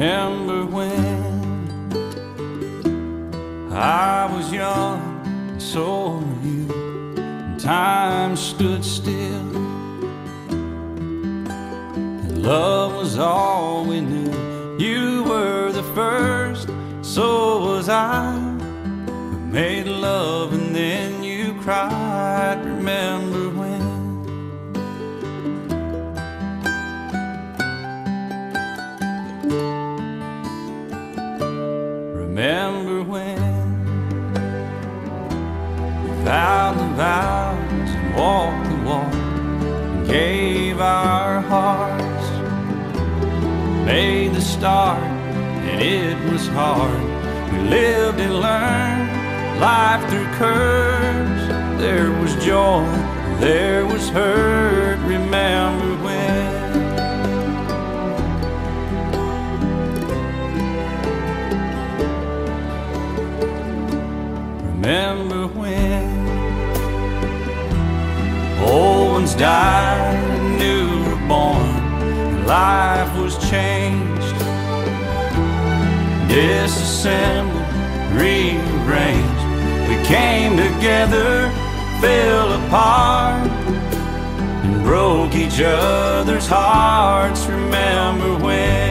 remember when I was young, and so were you, and time stood still, and love was all we knew. You were the first, so was I, who made love and then you cried. Remember when? Remember when we vowed the vows and walked the walk and gave our hearts, made the start, and it was hard. We lived and learned life through curves. There was joy, there was hurt. Remember when? Remember when old ones died and new were born, and life was changed, disassembled, rearranged. We came together, fell apart, and broke each other's hearts. Remember when?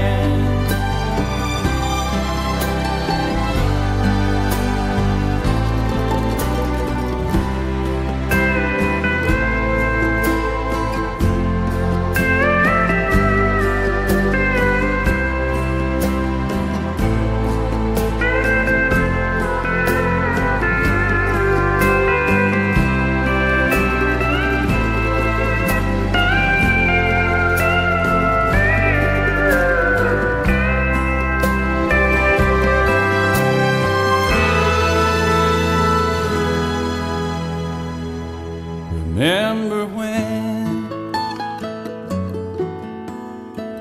Remember when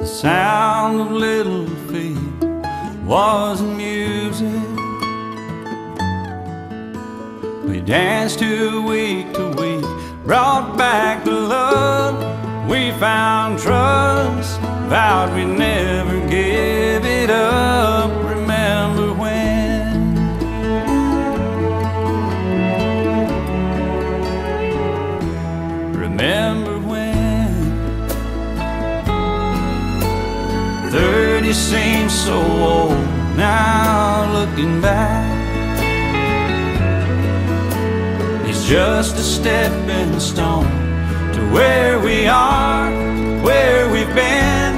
the sound of little feet was music? We danced 2 week to week, brought back the love. We found trust, vowed we'd never give it up. Remember when? Remember when? 30 seems so old now, looking back. It's just a stepping stone to where we are, where we've been.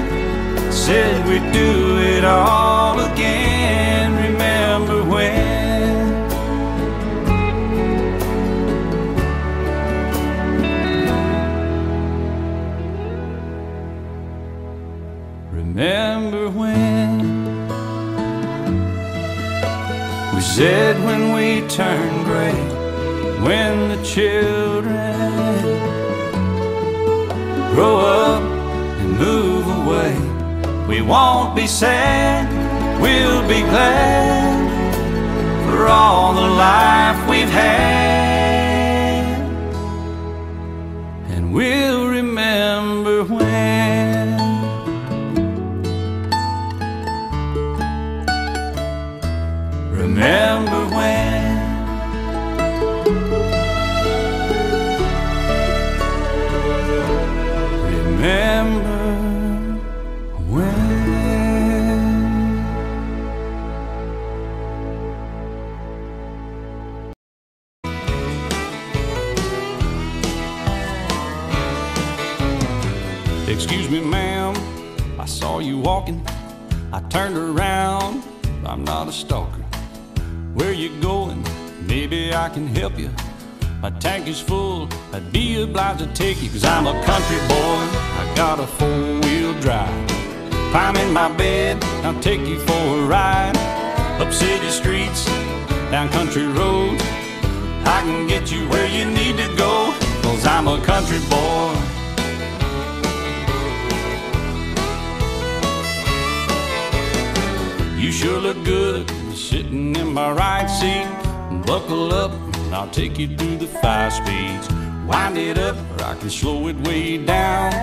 Said we'd do it all again. Remember when? Remember when we said when we turned gray, when the children grow up and move away, we won't be sad, we'll be glad for all the life we've had, and we'll remember when. Remember when? Remember when? Excuse me, ma'am, I saw you walking. I turned around, I'm not a stalker. Where you going? Maybe I can help you. My tank is full, I'd be obliged to take you. Cause I'm a country boy, I got a 4-wheel drive. Climb in my bed, I'll take you for a ride. Up city streets, down country roads, I can get you where you need to go. Cause I'm a country boy. You sure look good sitting in my right seat. Buckle up and I'll take you through the 5 speeds. Wind it up or I can slow it way down.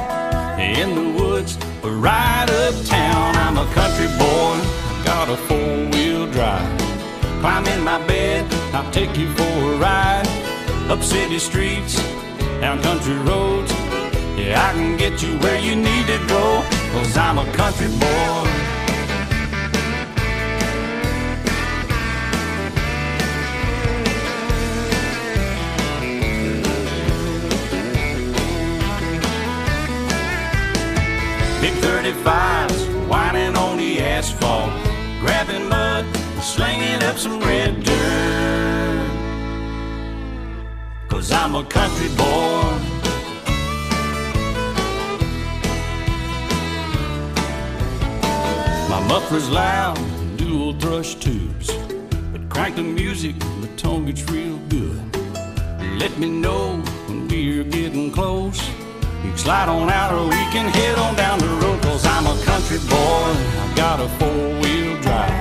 in the woods or right uptown. I'm a country boy, got a four-wheel drive. Climb in my bed, I'll take you for a ride. Up city streets, down country roads. Yeah, I can get you where you need to go, 'cause I'm a country boy. Big 35s, whining on the asphalt, grabbing mud, slinging up some red dirt, 'cause I'm a country boy. My muffler's loud, dual thrush tubes, but crank the music, the tone gets real good. Let me know when we're getting close. You can slide on out or we can head on down the road, 'cause I'm a country boy. I've got a four-wheel drive.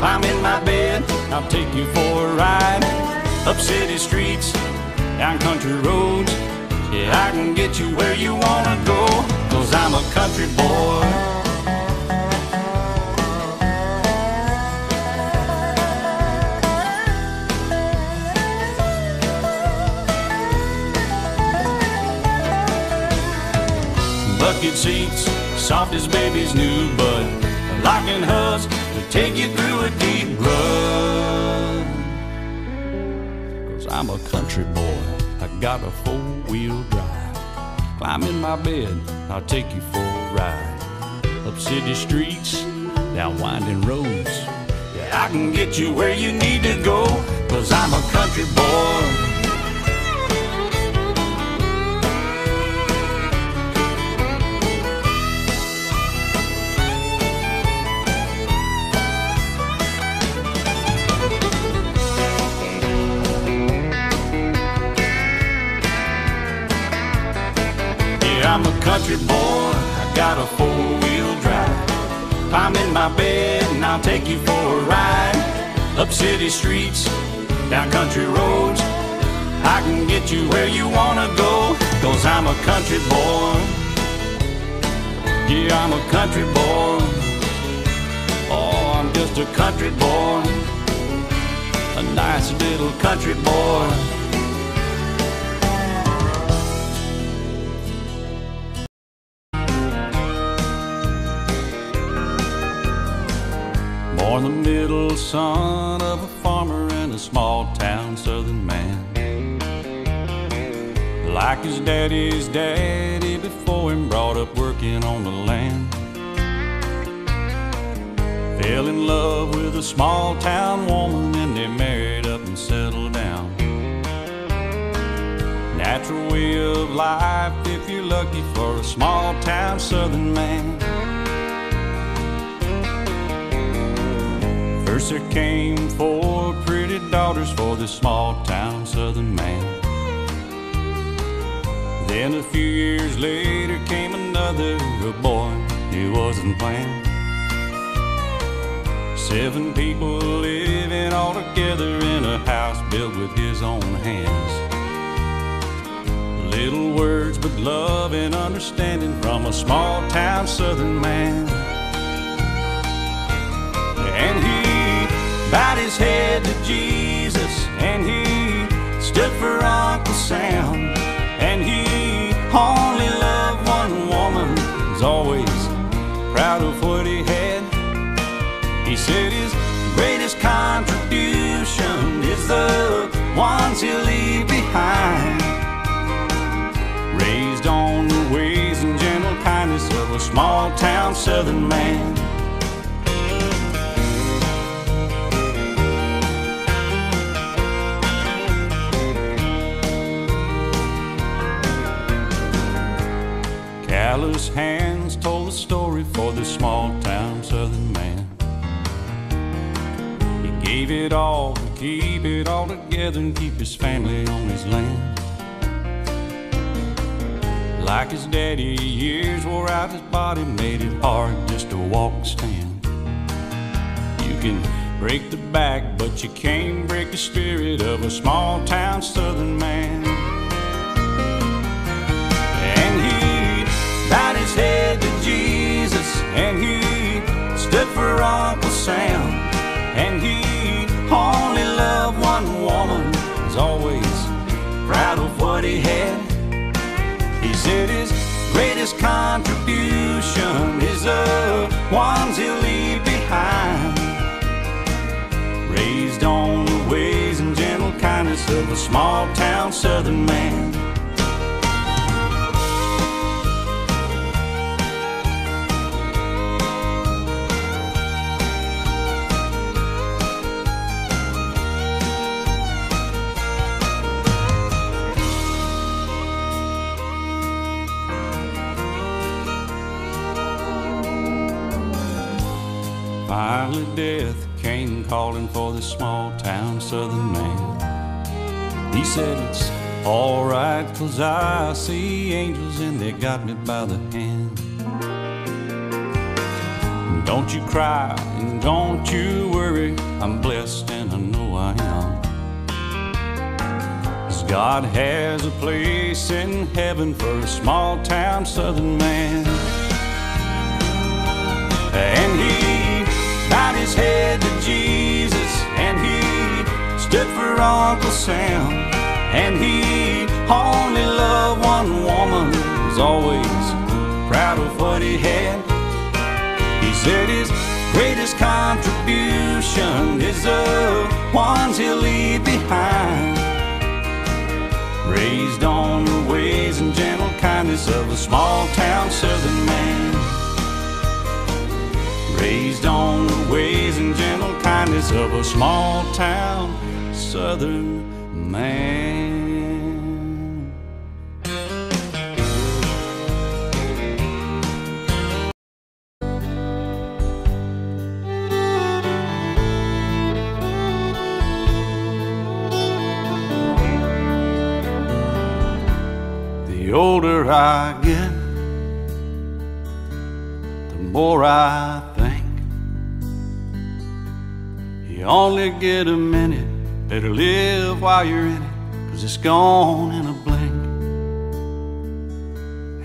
Climb in my bed, I'll take you for a ride. Up city streets, down country roads. Yeah, I can get you where you wanna go, 'cause I'm a country boy. Bucket seats, soft as baby's new bud, locking hoods to take you through a deep rut, 'cause I'm a country boy. I got a four-wheel drive. Climb in my bed, I'll take you for a ride. Up city streets, down winding roads. Yeah, I can get you where you need to go, 'cause I'm a country boy. I'm a country boy, I got a four-wheel drive. Climb in my bed and I'll take you for a ride. Up city streets, down country roads. I can get you where you wanna go, 'cause I'm a country boy. Yeah, I'm a country boy. Oh, I'm just a country boy. A nice little country boy. Born the middle son of a farmer in a small town southern man. Like his daddy's daddy before him, brought up working on the land. Fell in love with a small town woman and they married up and settled down. Natural way of life if you're lucky for a small town southern man. First there came four pretty daughters for this small town southern man. Then a few years later came another, a boy he wasn't planned. 7 people living all together in a house built with his own hands. Little words but love and understanding from a small town southern man. And he bowed his head to Jesus, and he stood for Uncle Sam, and he only loved one woman, was always proud of what he had. He said his greatest contribution is the ones he'll leave behind. Raised on the ways and gentle kindness of a small town southern man. Callous hands told a story for this small town southern man. He gave it all to keep it all together and keep his family on his land. Like his daddy, years wore out his body, made it hard just to walk and stand. You can break the back, but you can't break the spirit of a small town southern man. That is He said his greatest contribution is the ones he'll leave behind. Raised on the ways and gentle kindness of a small town southern man. Finally death came calling for this small town southern man. He said it's all right, 'cause I see angels and they got me by the hand. Don't you cry and don't you worry, I'm blessed and I know I am. 'Cause God has a place in heaven for a small town southern man. And he bowed his head to Jesus, and he stood for Uncle Sam, and he only loved one woman, was always proud of what he had. He said his greatest contribution is the ones he'll leave behind. Raised on the ways and gentle kindness of a small town southern man. Raised on the ways and gentle kindness of a small town southern man. The older I get, the more I only get a minute, better live while you're in it, 'cause it's gone in a blink.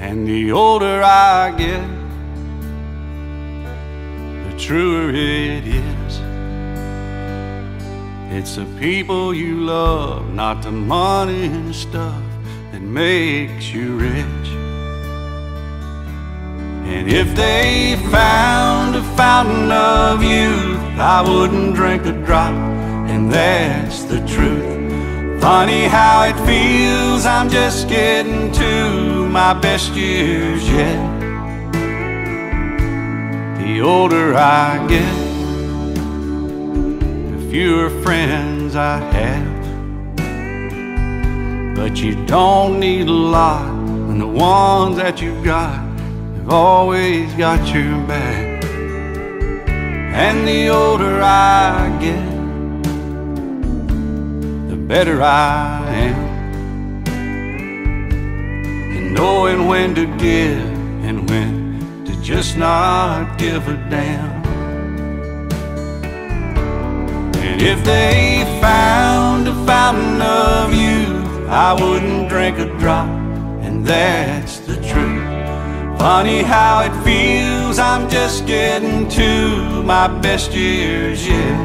And the older I get, the truer it is. It's the people you love, not the money and stuff, that makes you rich. And if they found a fountain of youth, I wouldn't drink a drop, and that's the truth. Funny how it feels, I'm just getting to my best years yet. The older I get, the fewer friends I have. But you don't need a lot when the ones that you've got always got your back. And the older I get, the better I am. And knowing when to give and when to just not give a damn. And if they found a fountain of youth, I wouldn't drink a drop, and that's the truth. Funny how it feels, I'm just getting to my best years yet.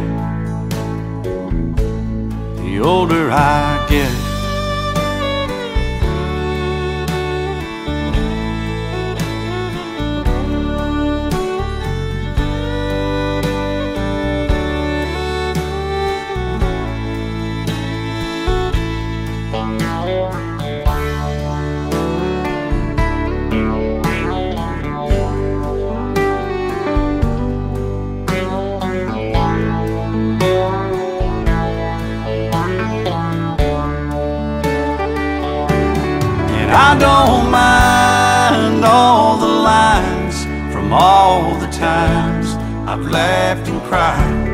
The older I get. I don't mind all the lines from all the times I've laughed and cried,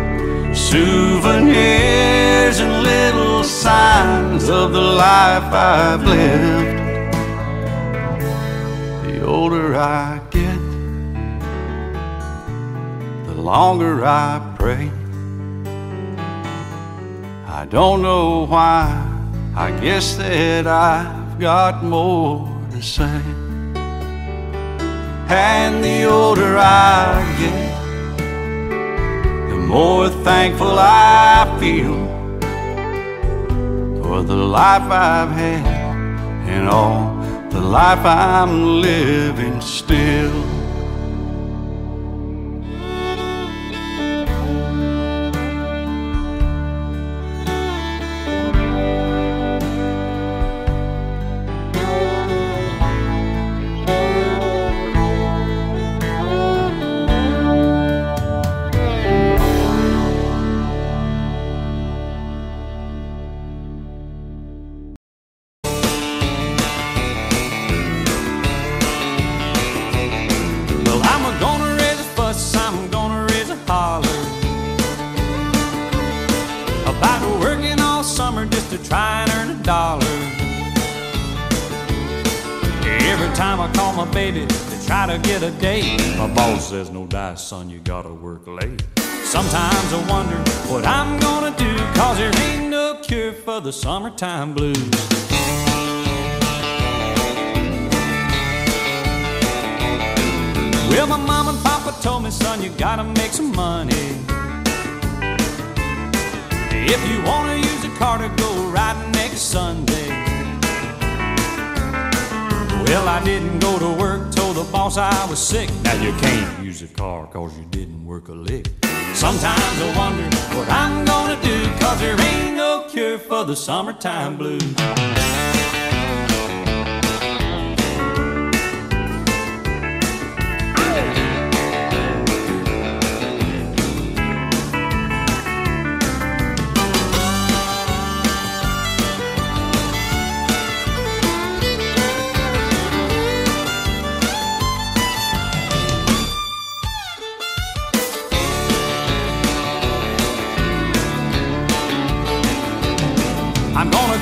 souvenirs and little signs of the life I've lived. The older I get, the longer I pray. I don't know why, I guess that I've got more to say. And the older I get, the more thankful I feel for the life I've had and all the life I'm living still. There's no dice, son, you gotta work late. Sometimes I wonder what I'm gonna do, cause there ain't no cure for the summertime blues. Well, my mom and papa told me, son, you gotta make some money. If you wanna use a car to go riding next Sunday. Well, I didn't go to work, told the boss I was sick. Now you can't use a car cause you didn't work a lick. Sometimes I wonder what I'm gonna do, cause there ain't no cure for the summertime blues.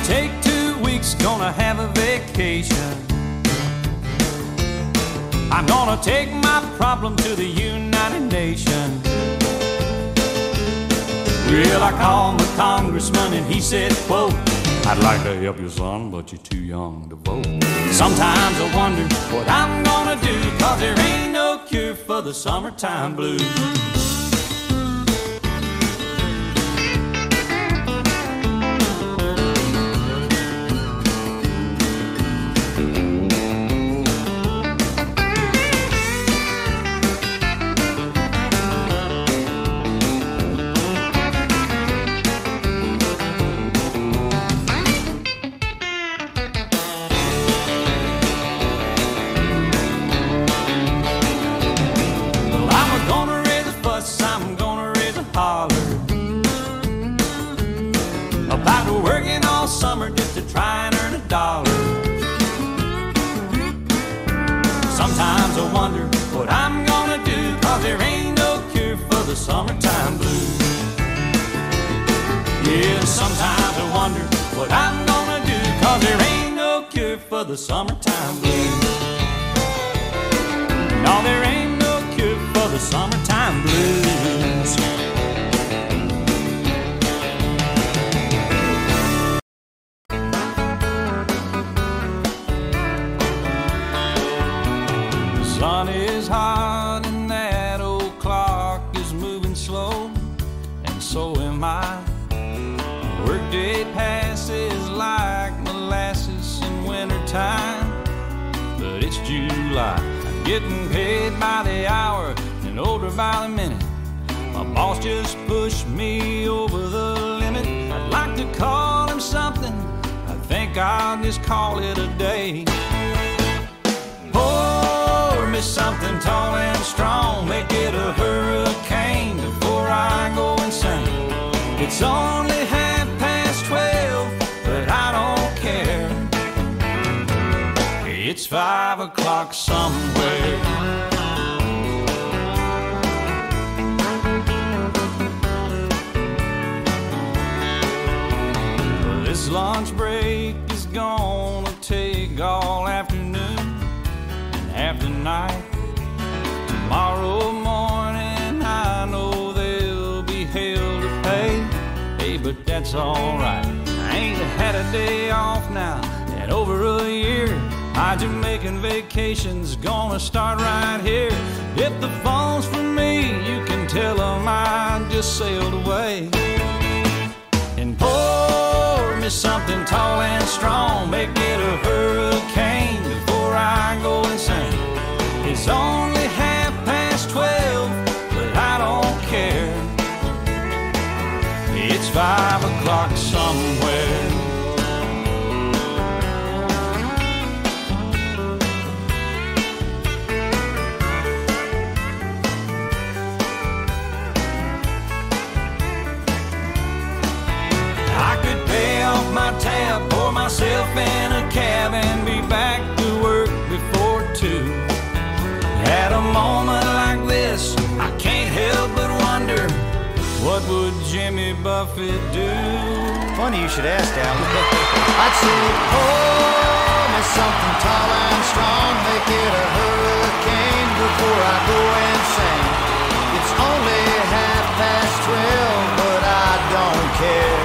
Take 2 weeks, gonna have a vacation. I'm gonna take my problem to the United Nations. Well, I called the congressman and he said, quote, I'd like to help you, son, but you're too young to vote. Sometimes I wonder what I'm gonna do, cause there ain't no cure for the summertime blues. The summertime blues. No, there ain't no cure for the summertime blues. The sun is hot and that old clock is moving slow, and so am I. Workday passes like molasses time, but it's July. I'm getting paid by the hour and older by the minute. My boss just pushed me over the limit. I'd like to call him something. I think I'll just call it a day. Pour me something tall and strong. Make it a hurricane before I go insane. It's only half past 12, but I don't care. It's 5 o'clock somewhere. This lunch break is gonna take all afternoon and half the night. Tomorrow morning I know there'll be hell to pay. Hey, but that's alright. I ain't had a day off now in over a year. My Jamaican vacation's gonna start right here. If the phone's for me, you can tell them I just sailed away. And pour me something tall and strong. Make it a hurricane I go insane. It's only 12, but I don't care. It's 5 o'clock somewhere. I could pay off my tab, pour myself in a cab, and be back to work before 2. At a moment like this, I can't help but wonder, what would Jimmy Buffett do? Funny you should ask, Alan. I'd say, pull me something tall and strong, make it a hurricane before I go insane. It's only 12:30, but I don't care.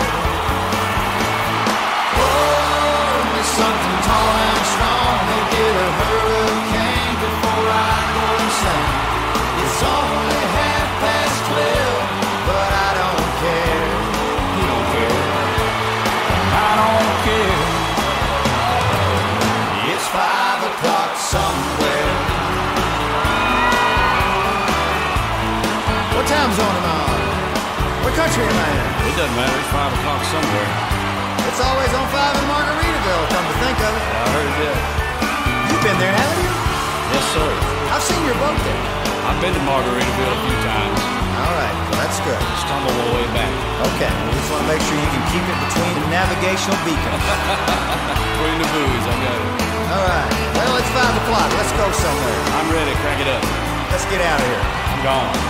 Pull me something tall and strong, make it a hurricane before I go insane. It's only 12:30, but I don't care. You don't care. I don't care. It's 5 o'clock somewhere. What time zone am I on? What country am I in? It doesn't matter. It's 5 o'clock somewhere. It's always on 5 in Margaritaville, come to think of it. I heard that. You've been there, haven't you? Yes, sir. I've seen your boat there. I've been to Margaritaville a few times. All right, well, that's good. Just stumble all the way back. Okay, we just want to make sure you can keep it between the navigational beacons. Between the buoys, I got it. All right, well, it's 5 o'clock. Let's go somewhere. I'm ready. Crank it up. Let's get out of here. I'm gone.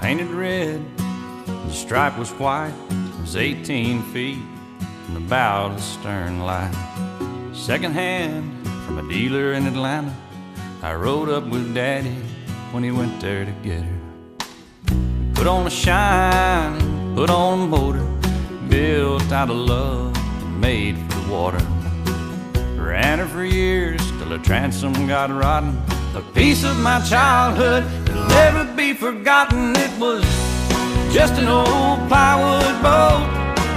Painted red, the stripe was white, it was 18 feet from the bow to the stern light. Second hand from a dealer in Atlanta, I rode up with Daddy when he went there to get her. We put on a shine, put on a motor, built out of love and made for the water. Ran her for years till the transom got rotten. A piece of my childhood that'll never be forgotten. It was just an old plywood boat,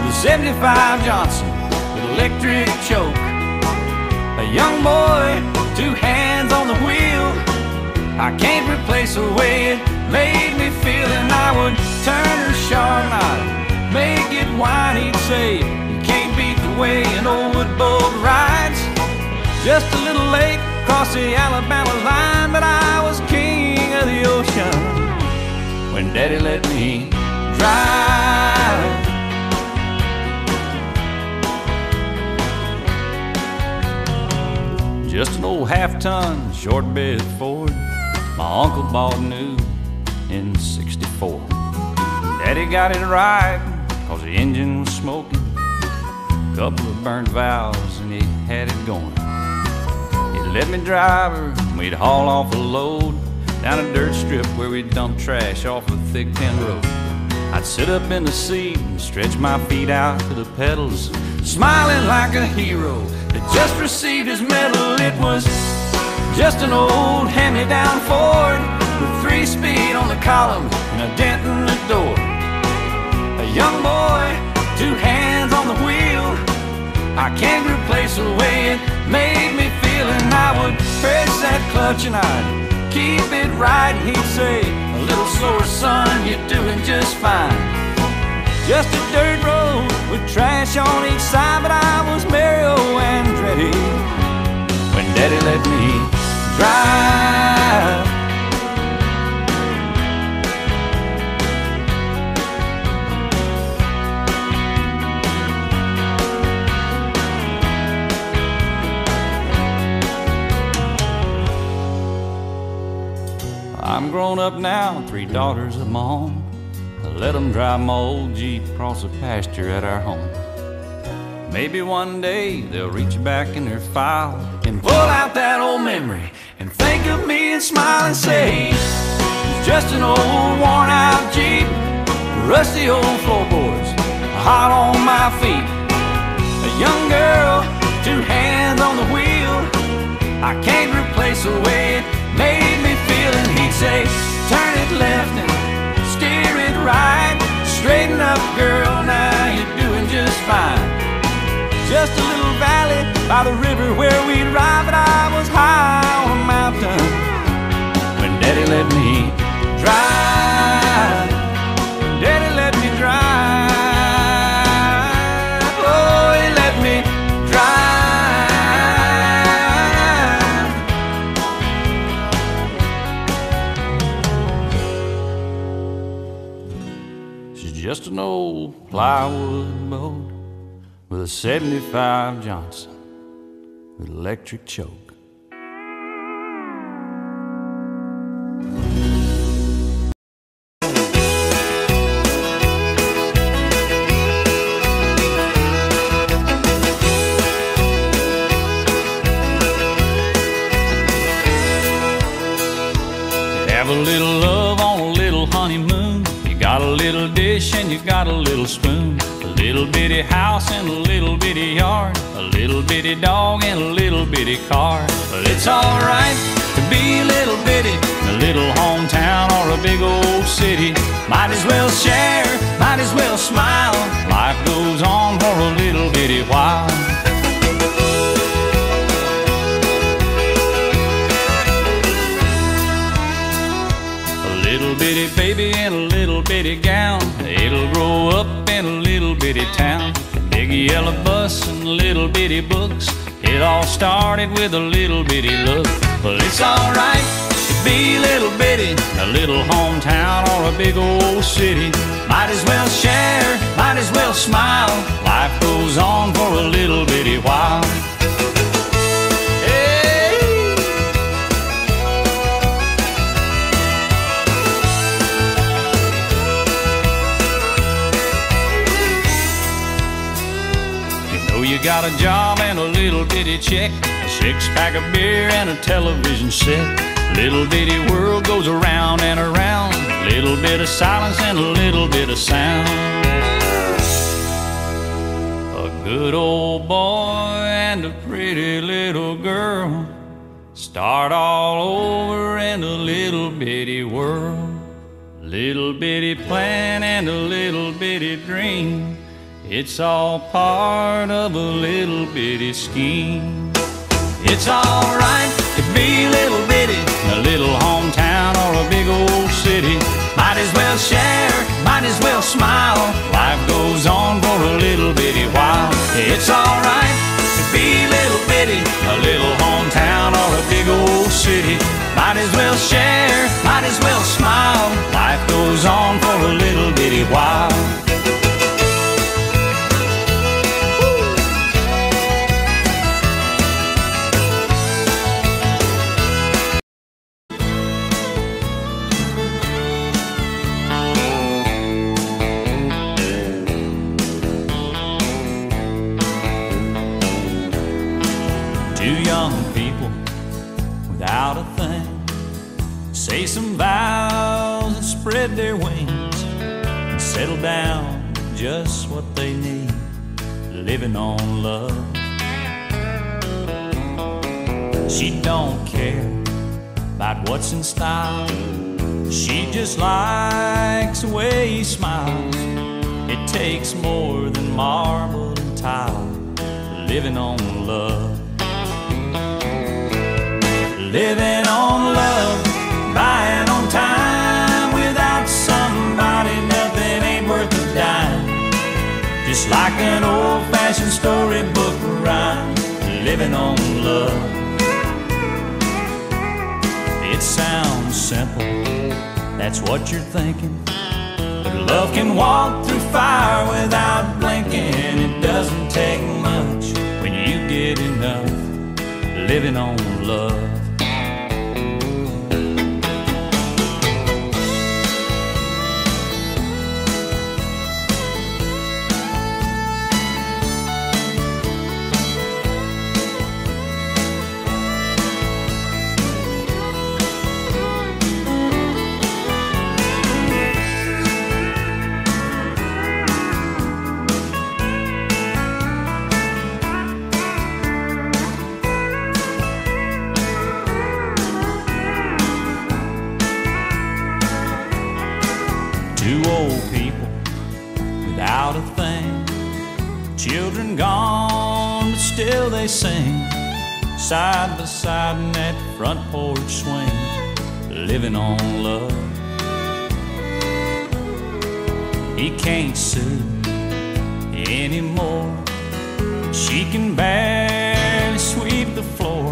the 75 Johnson with electric choke. A young boy, 2 hands on the wheel. I can't replace the way it made me feel. And I would turn her I'd make it wine. He'd say, you can't beat the way an old wood boat rides. Just a little late across the Alabama line, but I was king of the ocean when Daddy let me drive. Just an old half-ton short bed Ford my uncle bought new in '64. Daddy got it right cause the engine was smoking, couple of burnt valves and he had it going. Let me drive her, we'd haul off a load down a dirt strip where we'd dump trash off a thick tin road. I'd sit up in the seat and stretch my feet out to the pedals, smiling like a hero that just received his medal. It was just an old hand-me-down Ford with 3-speed on the column and a dent in the door. A young boy, 2 hands on the wheel. I can't replace the way it made me feel. And I would press that clutch and I'd keep it right. He'd say, a little slower son, you're doing just fine. Just a dirt road with trash on each side, but I was Mario Andretti when Daddy let me drive. I'm grown up now, 3 daughters of my own. I let them drive my old Jeep across the pasture at our home. Maybe one day they'll reach back in their file and pull out that old memory and think of me and smile and say, it's just an old worn out Jeep, rusty old floorboards, hot on my feet. A young girl, 2 hands on the wheel. I can't replace the way it made me feel. Say, turn it up, girl, now you're doing just fine. Just a little valley by the river where we'd ride, but I was high on a mountain when Daddy let me drive. Daddy let me drive. Oh, he let me drive. She's just an old plywood boat with a 75 Johnson with electric choke. And you got a little spoon, a little bitty house and a little bitty yard, a little bitty dog and a little bitty car. But it's alright to be a little bitty in a little hometown or a big old city. Might as well share, might as well smile. Life goes on for a little bitty while. A little bitty baby in a little bitty gown, it'll grow up in a little bitty town. A big yellow bus and little bitty books, it all started with a little bitty look. Well, it's alright to be a little bitty in a little hometown or a big old city. Might as well share, might as well smile. Life goes on for a little bitty while. You got a job and a little bitty check, a six-pack of beer and a television set. Little bitty world goes around and around, a little bit of silence and a little bit of sound. A good old boy and a pretty little girl start all over in a little bitty world. Little bitty plan and a little bitty dream, it's all part of a little bitty scheme. It's alright to be a little bitty in a little hometown or a big old city. Might as well share, might as well smile. Life goes on for a little bitty while. It's alright to be a little bitty in a little hometown or a big old city. Might as well share, might as well smile. Life goes on for a little bitty while. Without a thing, say some vows and spread their wings and settle down to just what they need, living on love. She don't care about what's in style, she just likes the way he smiles. It takes more than marble and tile, living on love. Living on love, buying on time. Without somebody, nothing ain't worth a dime. Just like an old-fashioned storybook rhyme, living on love. It sounds simple, that's what you're thinking, but love can walk through fire without blinking. It doesn't take much when you get enough, living on love. without a thing. Children gone, but still they sing, side by side in that front porch swing, living on love. He can't sue anymore. She can barely sweep the floor.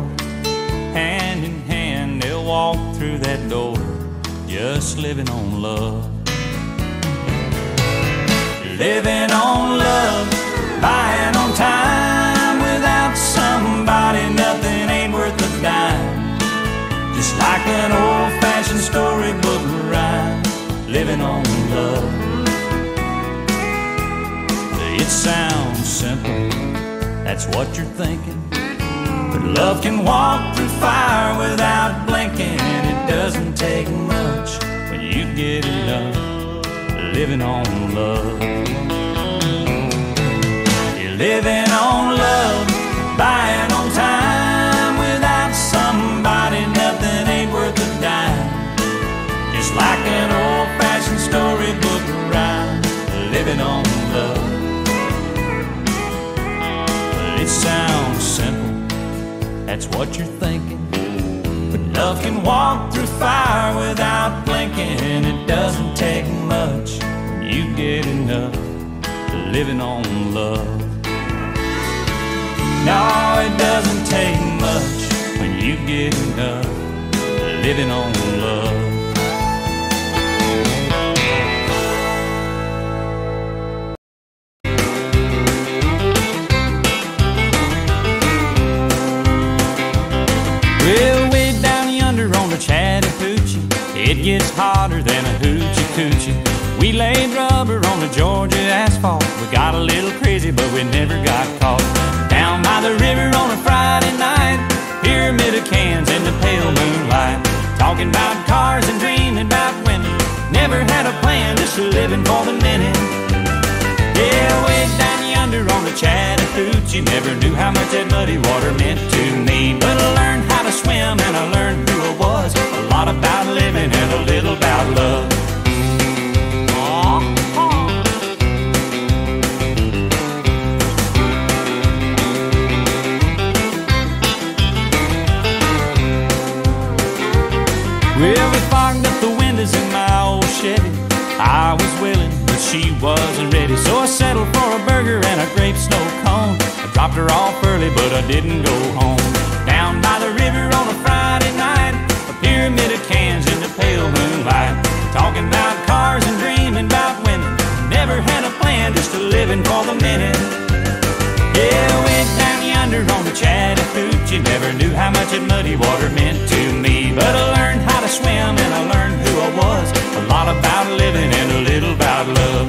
Hand in hand, they'll walk through that door, just living on love. Living on love, buying on time. Without somebody, nothing ain't worth a dime. Just like an old-fashioned storybook rhyme, living on love. It sounds simple, that's what you're thinking, but love can walk through fire without blinking. It doesn't take much when you get in love. Living on love. You're living on love, buying on time. Without somebody, nothing ain't worth a dime. Just like an old-fashioned storybook rhyme, living on love. It sounds simple, that's what you're thinking, but love can walk through fire without blinking. It doesn't take much. You get enough living on love. No, it doesn't take much when you get enough living on love. Well, way down yonder on the Chattahoochee, it gets hotter than a hoochie coochie. We laid rubber on the Georgia asphalt. We got a little crazy, but we never got caught. Down by the river on a Friday night, pyramid of cans in the pale moonlight, talking about cars and dreaming about women. Never had a plan, just living for the minute. Yeah, way down yonder on the Chattahoochee, never knew how much that muddy water meant to me. But I learned how to swim and I learned who I was. A lot about living and a little about love. Well, we fogged up the windows in my old Chevy. I was willing, but she wasn't ready, so I settled for a burger and a grape snow cone. I dropped her off early, but I didn't go home. Down by the river on a Friday night, a pyramid of cans in the pale moonlight, talking about cars and dreaming about women. Never had a plan, just a living for the minute. Yeah, I went down yonder on the Chattahoochee. Never knew how much that muddy water meant to me, but I learned how to swim and I learned who I was. A lot about living and a little about love.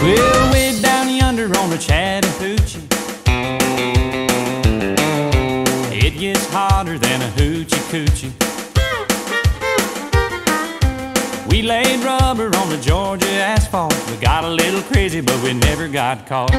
Well, way down yonder on the Chattahoochee, it gets hotter than a hoochie coochie. We laid rubber on the Georgia asphalt. We got a little crazy, but we never got caught.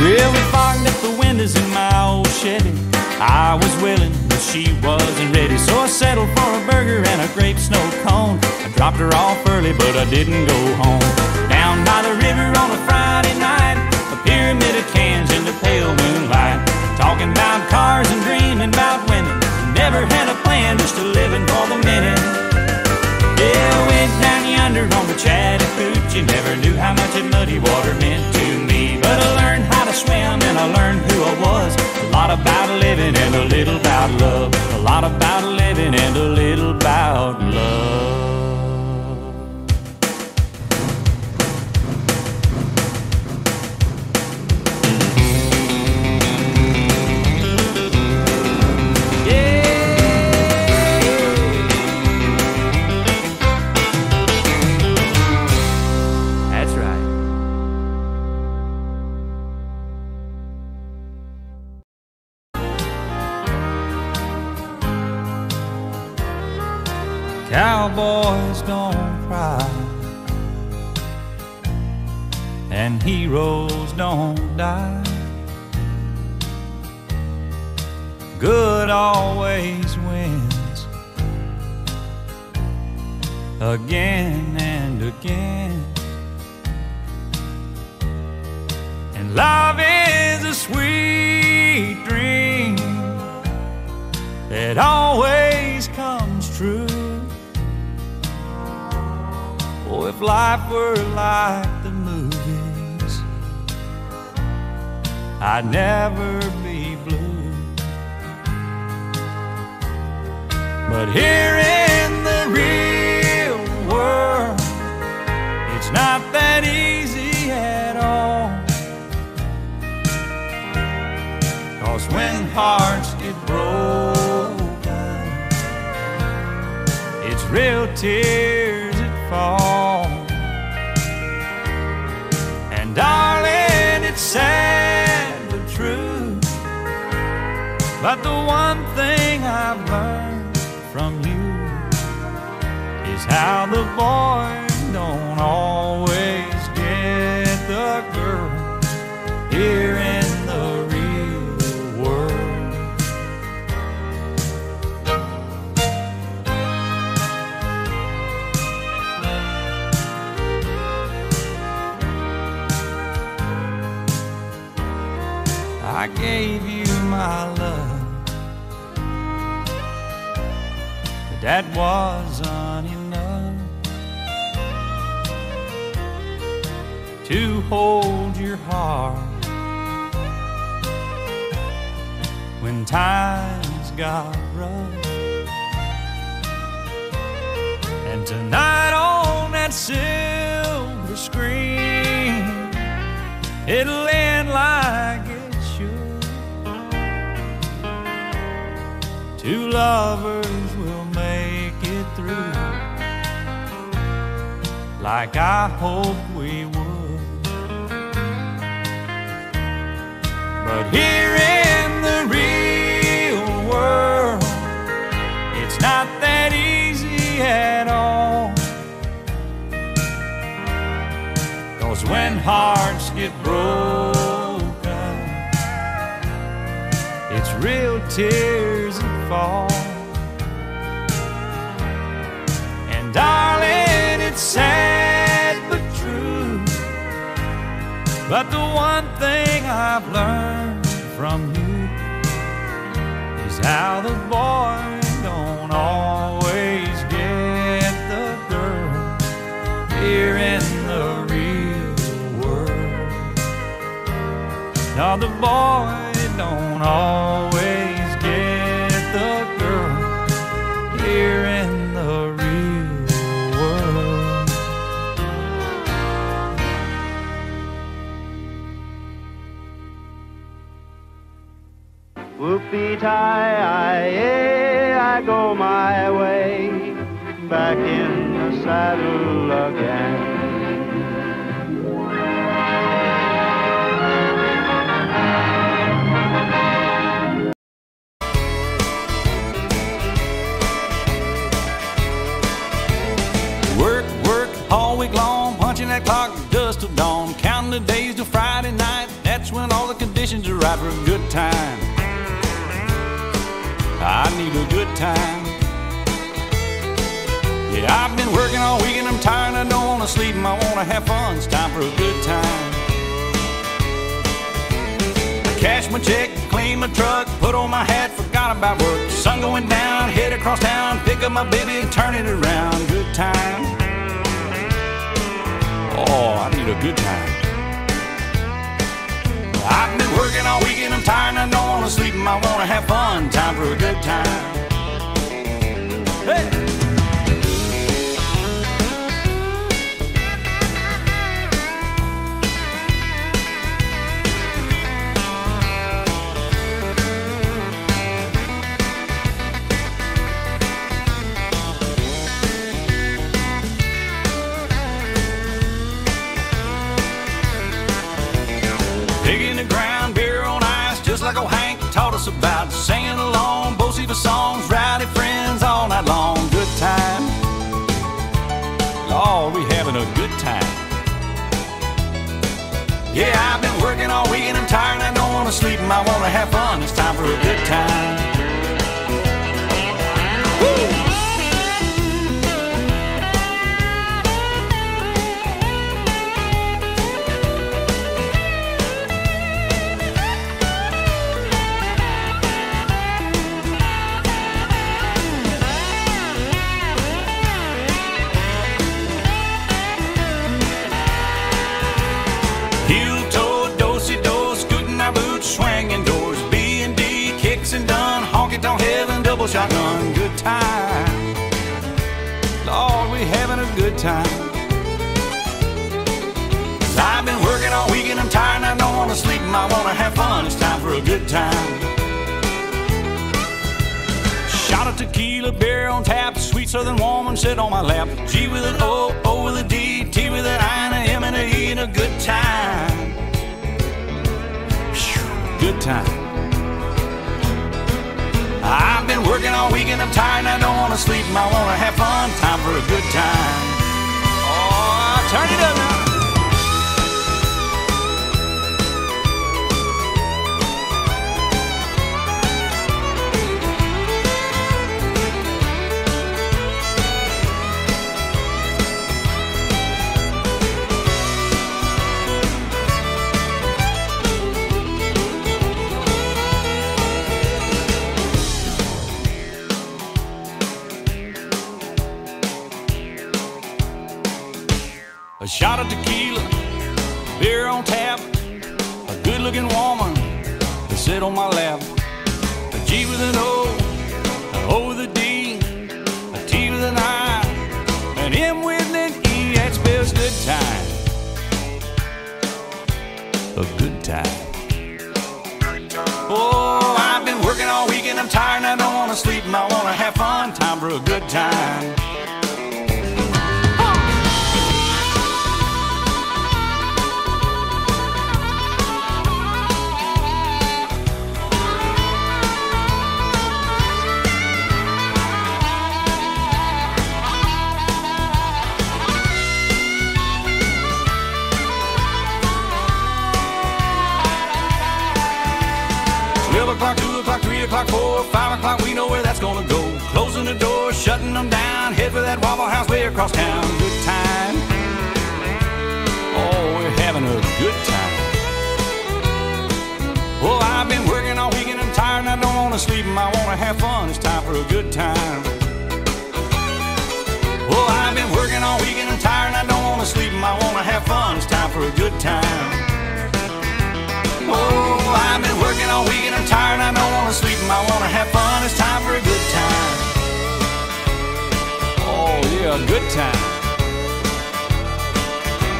Well, we fogged up the windows in my old Chevy. I was willing, but she wasn't ready, so I settled for a burger and a grape snow cone. I dropped her off early, but I didn't go home. Down by the river on a Friday night, a pyramid of cans in the pale moonlight, talking about cars and dreaming about women. Never had a plan, just a living for the minute. Yeah, I went down yonder on the Chattahoochee. Never knew how much that muddy water meant to me, but I learned how to swim and I learned who I was. A lot about living and a little about love. A lot about living and a little about love. cowboys don't cry and heroes don't die. Good always wins again and again. And love is a sweet dream that always comes true. Oh, if life were like the movies, I'd never be blue. But here in the real world, it's not that easy at all. 'Cause when hearts get broken, it's real tears that fall. And darling, it's sad but true, but the one thing I've learned from you is how the boys don't always get the girl here in the real. I gave you my love, but that wasn't enough to hold your heart when times got rough. And tonight on that silver screen, it'll end like it. Two lovers will make it through like I hope we would. But here in the real world, it's not that easy at all. 'Cause when hearts get broken, it's real tears and darling, it's sad but true, but the one thing I've learned from you is how the boy don't always get the girl here in the real world. Now the boy don't always here in the real world. Whoopie-tie-I go my way, back in the saddle again. Clock dust till dawn, counting the days till Friday night. That's when all the conditions are right for a good time. I need a good time. Yeah, I've been working all week and I'm tired. I don't wanna sleep and I wanna have fun. It's time for a good time. Cash my check, clean my truck, put on my hat, forgot about work. Sun going down, head across town, pick up my baby, turn it around. Good time. Oh, I need a good time. I've been working all week and I'm tired. I don't want to sleep and I want to have fun. Time for a good time. Hey! About singing along, both of songs, rowdy friends all night long. Good time. Yeah, I've been working all week and I'm tired and I don't want to sleep and I want to have fun. It's time for a good time. Shotgun, good time. Lord, we having a good time. Cause I've been working all week and I'm tired and I don't want to sleep and I want to have fun. It's time for a good time. Shot a tequila beer on tap, sweet southern woman sit on my lap. G with an O, O with a D, T with an I and a M and a E and a good time. Good time. I've been working all week and I'm tired and I don't want to sleep and I want to have fun. Time for a good time. Oh, turn it up now. Shot of tequila, beer on tap, a good-looking woman to sit on my lap. A G with an O, an O with a D, a T with an I, an M with an E. That's best good time. A good time. Oh, I've been working all week and I'm tired and I don't want to sleep and I want to have fun. Time for a good time. Shutting them down, head for that Waffle House way across town. Good time. Oh, we're having a good time. Well, I've been working all week and I'm tired and I don't want to sleep and I want to have fun. It's time for a good time. Well, I've been working all week and I'm tired and I don't want to sleep and I want to have fun. It's time for a good time. Oh, I've been working all week and I'm tired and I don't want to sleep and I want to have fun. It's time for a good time. Oh, yeah, a good time.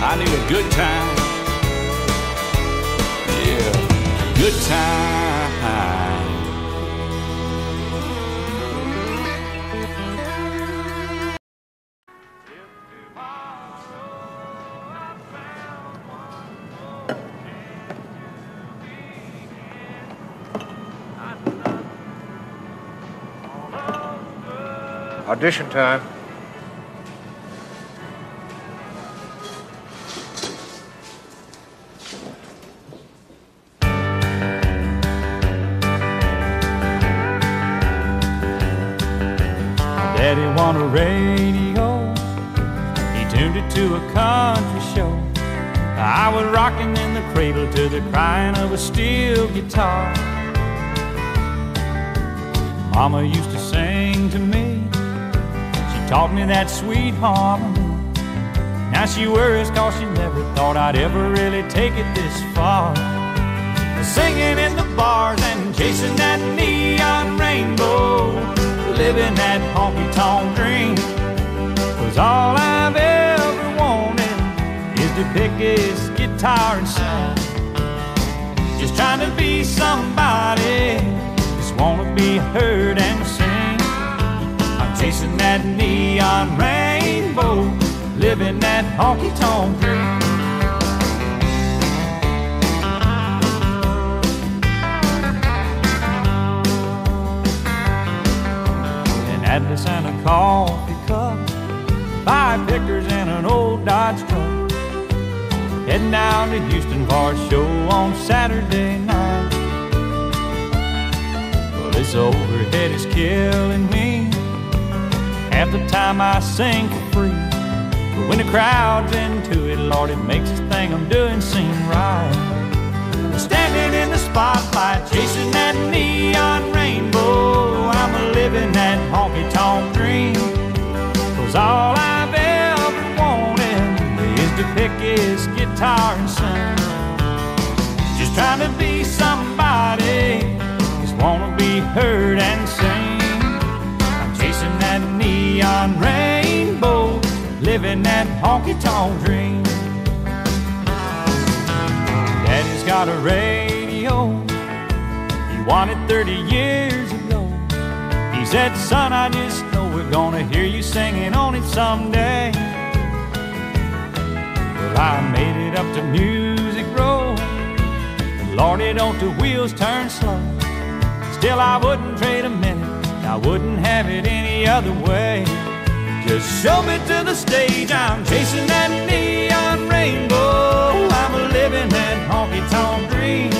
I need a good time. Yeah, good time. Audition time. On a radio, he tuned it to a country show. I was rocking in the cradle to the crying of a steel guitar. Mama used to sing to me, she taught me that sweet harmony. Now she worries cause she never thought I'd ever really take it this far. Singing in the bars and chasing that neon rainbow, living that honky-tonk dream was all I've ever wanted, is to pick his guitar and sing. Just trying to be somebody, just wanna be heard and sing. I'm chasing that neon rainbow, living that honky-tonk dream. Atlas and a coffee cup, five pickers and an old Dodge truck. Head heading down to Houston for a show on Saturday night. Well, this overhead is killing me. Half the time I sing for free, but when the crowd's into it, Lord, it makes this thing I'm doing seem right. I'm standing in the spotlight, chasing that neon rainbow. I'm living that honky-tonk dream, 'cause all I've ever wanted is to pick his guitar and sing. Just trying to be somebody, just wanna be heard and seen. I'm chasing that neon rainbow, living that honky-tonk dream. Daddy's got a radio, he won it 30 years ago. He said, son, I just know we're gonna hear you singing on it someday. Well, I made it up to Music Row, and Lord, it don't the wheels turn slow. Still, I wouldn't trade a minute, I wouldn't have it any other way. Just show me to the stage, I'm chasing that neon rainbow. I'm living that honky-tonk dream,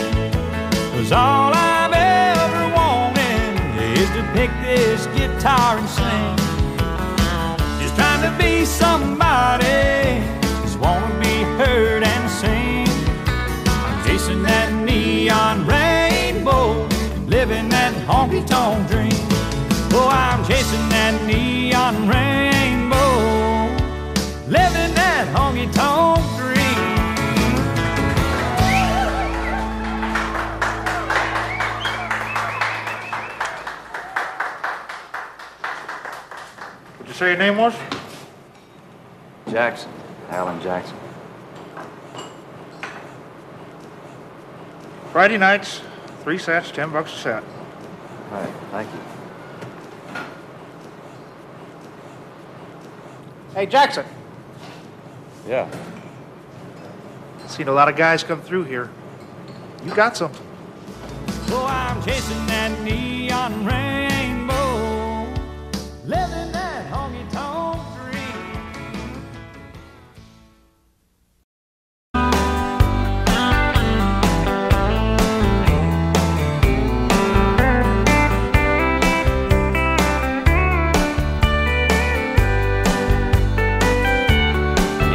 'cause all I've ever wanted is to pick this guitar and sing. Just trying to be somebody, just wanna be heard and seen. I'm chasing that neon rainbow, living that honky-tonk dream. Oh, I'm chasing that neon rainbow, living that honky-tonk dream. What'd you say your name was? Jackson. Alan Jackson. Friday nights, 3 sets, $10 a set. All right, thank you. Hey, Jackson. Yeah. I've seen a lot of guys come through here. You got something. Oh, I'm chasing that neon rainbow, living that honky-tonk dream.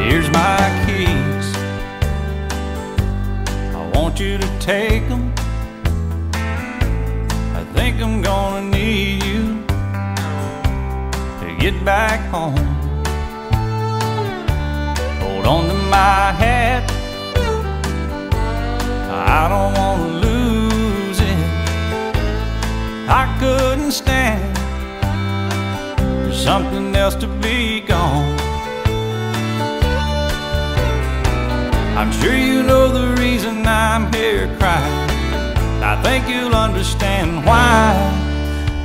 Here's my you to take 'em. I think I'm gonna need you to get back home. Hold on to my hat, I don't wanna lose it. I couldn't stand for something else to be gone. I'm sure you know the reason I'm here crying. I think you'll understand why.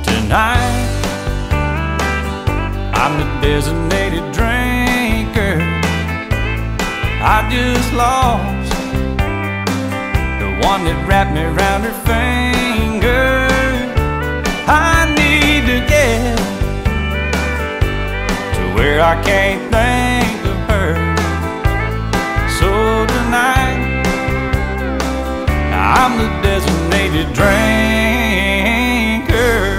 Tonight I'm the designated drinker. I just lost the one that wrapped me around her finger. I need to get to where I can't think of her. Tonight, I'm the designated drinker.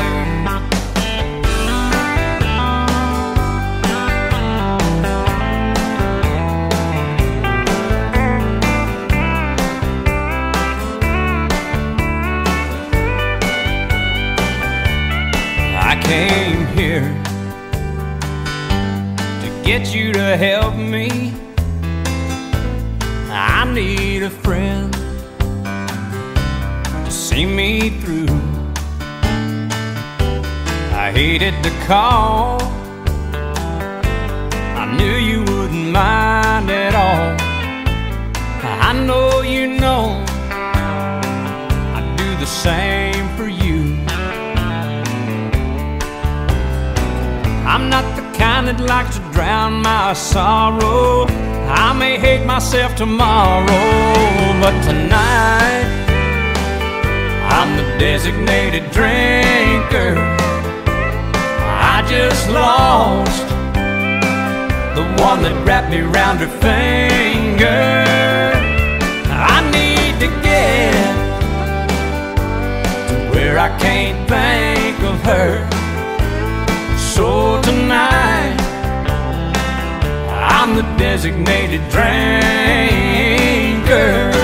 I came here to get you to help me. I need a friend to see me through. I hated the call, I knew you wouldn't mind at all. I know you know I'd do the same for you. I'm not the kind that likes to drown my sorrow. I may hate myself tomorrow, but tonight I'm the designated drinker. I just lost the one that wrapped me round her finger. dear, I can't think of her. So tonight, I'm the designated drinker.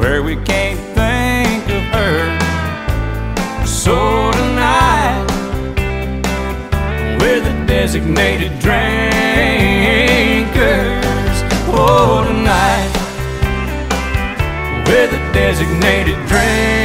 Where we can't think of her. So tonight, we're the designated drinkers. Oh, tonight, we're the designated drinkers.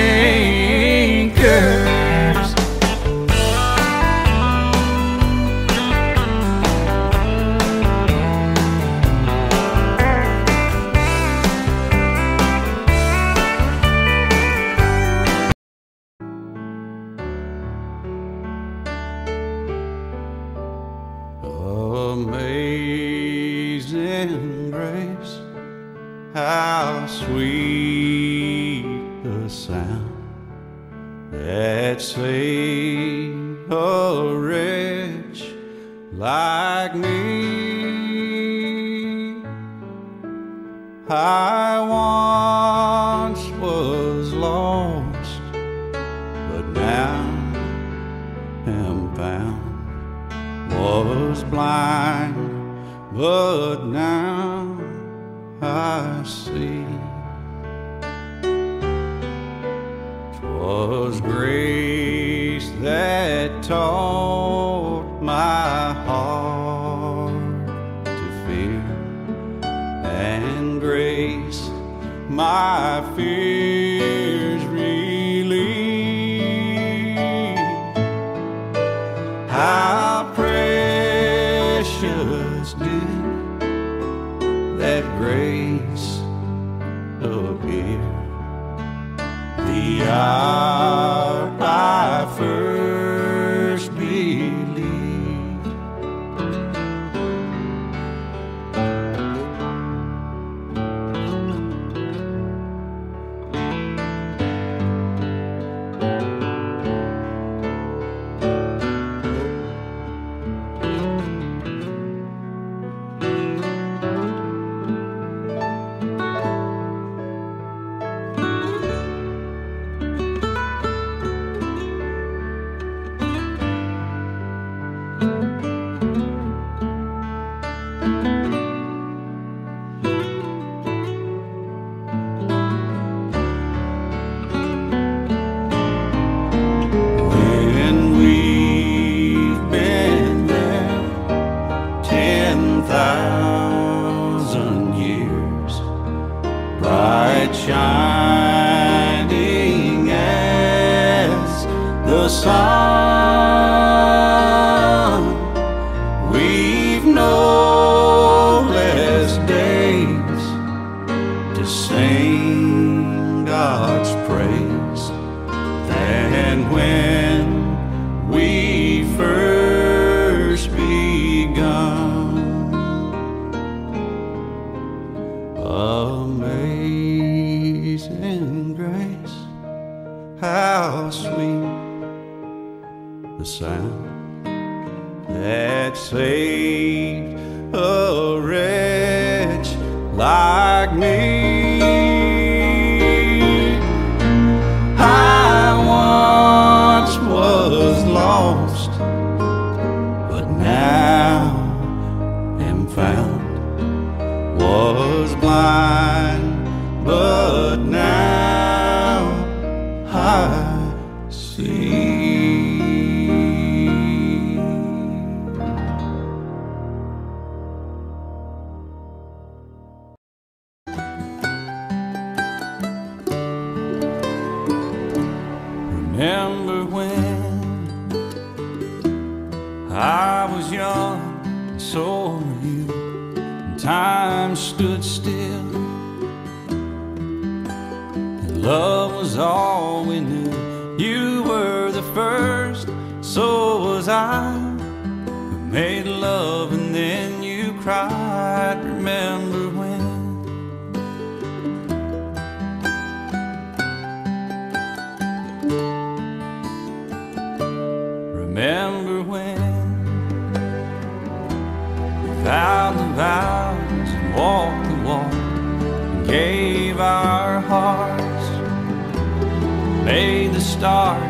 start,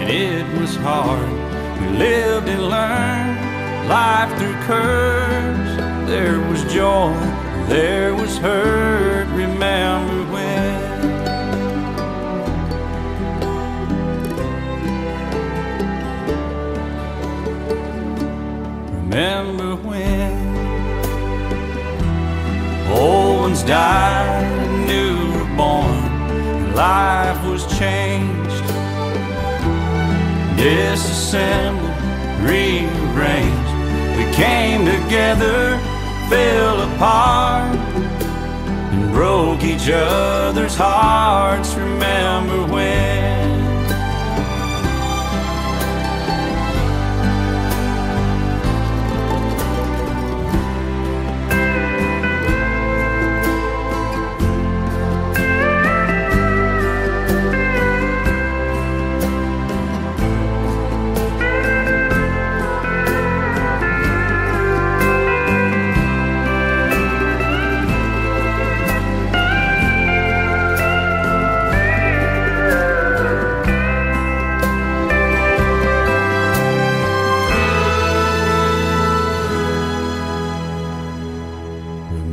and it was hard. We lived and learned life through curves. There was joy, there was hurt. Remember when? Remember when? Old ones died and new were born, and life was changed, disassembled, rearranged. We came together, fell apart, and broke each other's hearts. Remember when?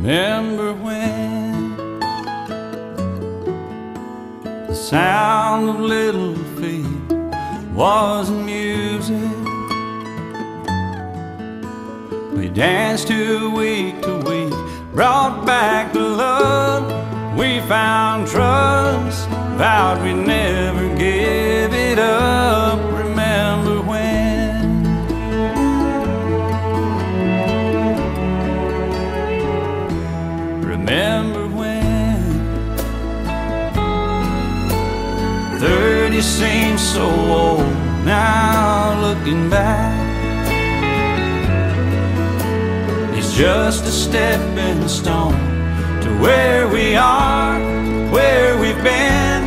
Remember when the sound of little feet was music? We danced 2 week to week, brought back the love. We found trust, vowed we'd never give it up. Remember when? Remember when? 30 seems so old now, looking back. It's just a stepping stone to where we are, where we've been.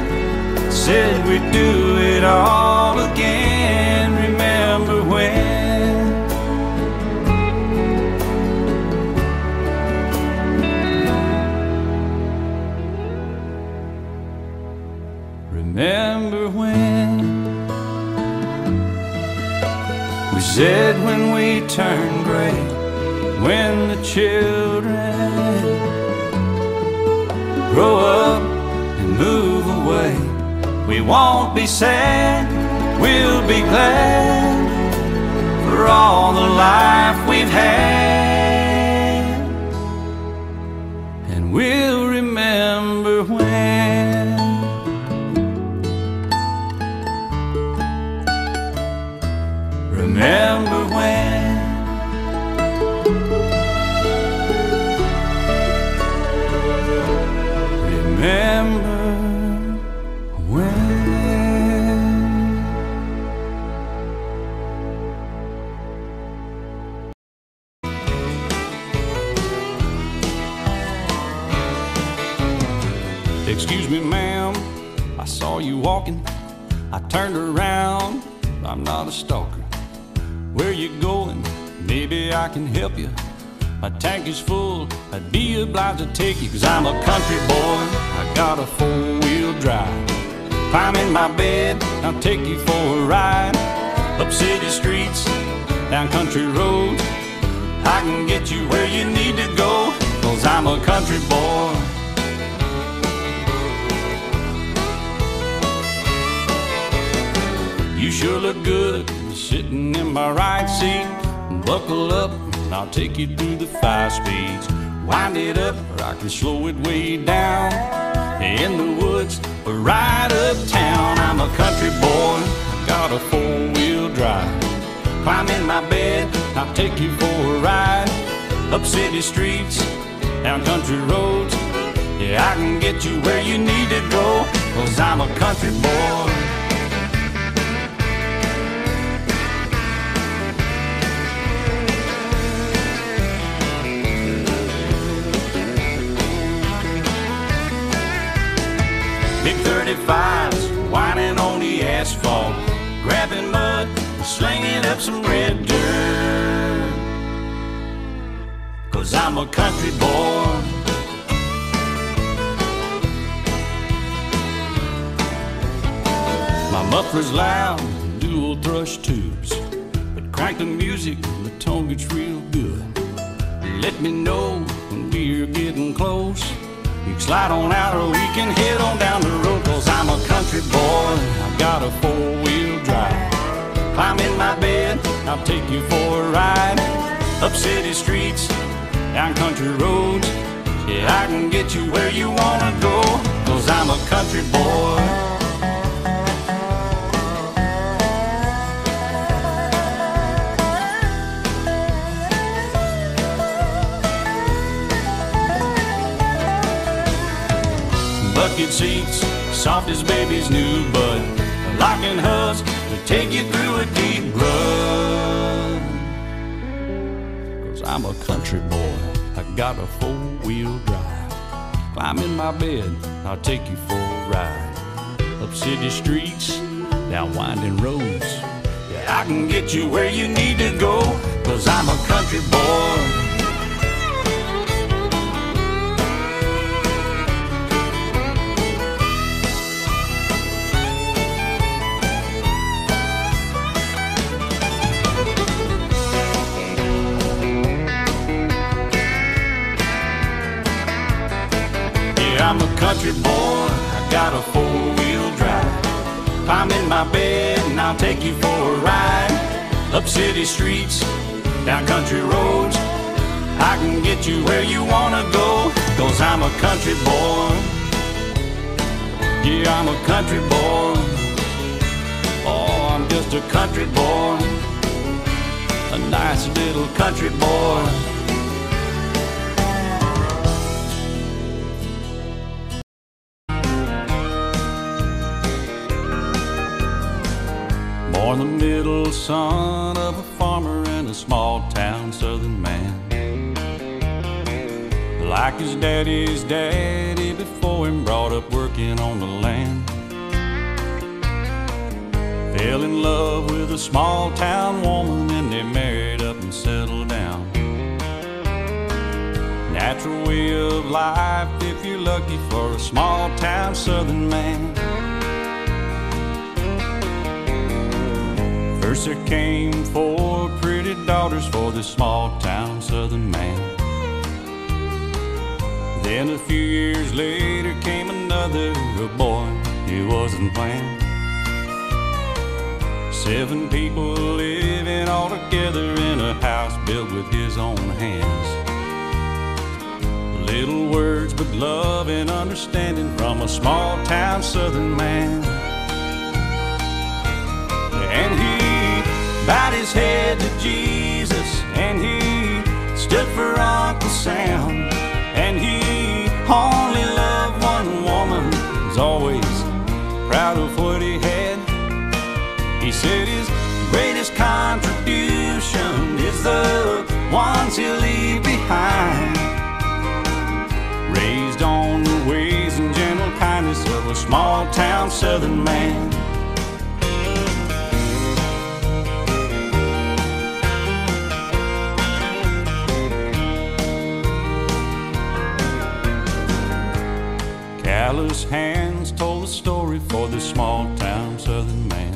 Said we'd do it all again. Remember when? Remember when we said when we turned gray, when the children grow up and move away, we won't be sad, we'll be glad for all the life we've had, and we'll remember when. Remember when? Remember when? Excuse me, ma'am, I saw you walking. I turned around, I'm not a stalker. Where you going? Maybe I can help you. My tank is full, I'd be obliged to take you. Cause I'm a country boy, I got a 4-wheel drive. Climb in my bed, I'll take you for a ride. Up city streets, down country roads, I can get you where you need to go. Cause I'm a country boy. You sure look good sitting in my right seat. Buckle up and I'll take you through the 5 speeds. Wind it up or I can slow it way down. In the woods or right uptown. I'm a country boy, got a 4-wheel drive. Climb in my bed, I'll take you for a ride. Up city streets, down country roads, yeah, I can get you where you need to go. Cause I'm a country boy. Big 35s whining on the asphalt, grabbing mud, slinging up some red dirt. Cause I'm a country boy. My mufflers loud, dual thrush tubes, but crank the music and the tone gets real good. Let me know when we're getting close. You can slide on out or we can head on down the road. 'Cause I'm a country boy, I've got a four-wheel drive. Climb in my bed, I'll take you for a ride. Up city streets, down country roads, yeah, I can get you where you wanna go. 'Cause I'm a country boy. Bucket seats, soft as baby's new bud, lock and hubs to take you through a deep rut. 'Cause I'm a country boy, I got a four-wheel drive. Climb in my bed, I'll take you for a ride. Up city streets, down winding roads, yeah, I can get you where you need to go. 'Cause I'm a country boy. I'm a country boy, I got a four-wheel drive. Climb in my bed and I'll take you for a ride. Up city streets, down country roads, I can get you where you wanna go. 'Cause I'm a country boy. Yeah, I'm a country boy. Oh, I'm just a country boy, a nice little country boy. Born the middle son of a farmer in a small town southern man. Like his daddy's daddy before him, brought up working on the land. Fell in love with a small town woman and they married up and settled down. Natural way of life if you're lucky for a small town southern man. First there came four pretty daughters for this small town southern man. Then a few years later came another, a boy he wasn't planned. 7 people living all together in a house built with his own hands. Little words but love and understanding from a small town southern man. And he bowed his head to Jesus, and he stood for Uncle Sam, and he only loved one woman, was always proud of what he had. He said his greatest contribution is the ones he'll leave behind. Raised on the ways and gentle kindness of a small town southern man. Callous hands told a story for the small town southern man.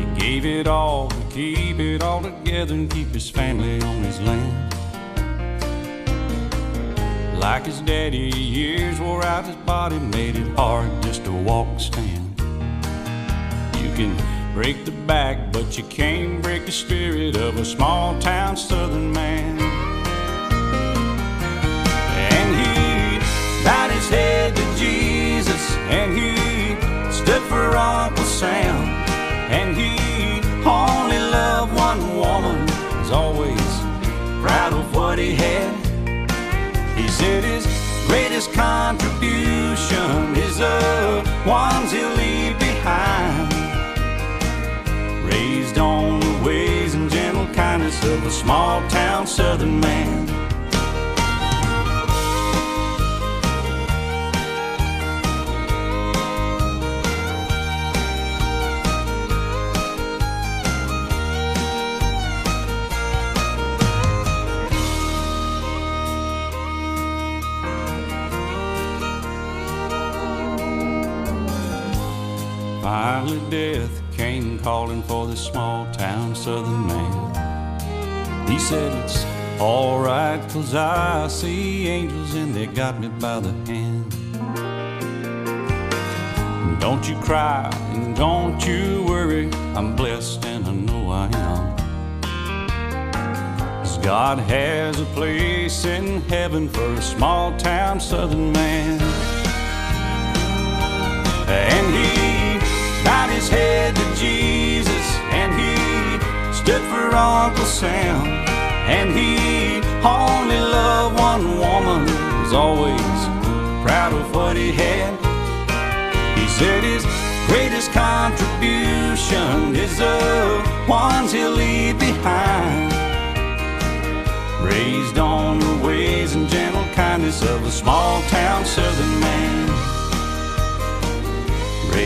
He gave it all to keep it all together and keep his family on his land. Like his daddy, years wore out his body, made it hard just to walk and stand. You can break the back, but you can't break the spirit of a small town southern man. Bowed his head to Jesus, and he stood for Uncle Sam, and he only loved one woman, was always proud of what he had. He said his greatest contribution is the ones he'll leave behind. Raised on the ways and gentle kindness of a small town southern man. death came calling for this small-town southern man. He said, it's all right, 'cause I see angels and they got me by the hand. Don't you cry and don't you worry, I'm blessed and I know I am. 'Cause God has a place in heaven for a small-town southern man. And he bowed his head to Jesus, and he stood for Uncle Sam, and he only loved one woman, was always proud of what he had. He said his greatest contribution is the ones he'll leave behind, raised on the ways and gentle kindness of a small-town southern man.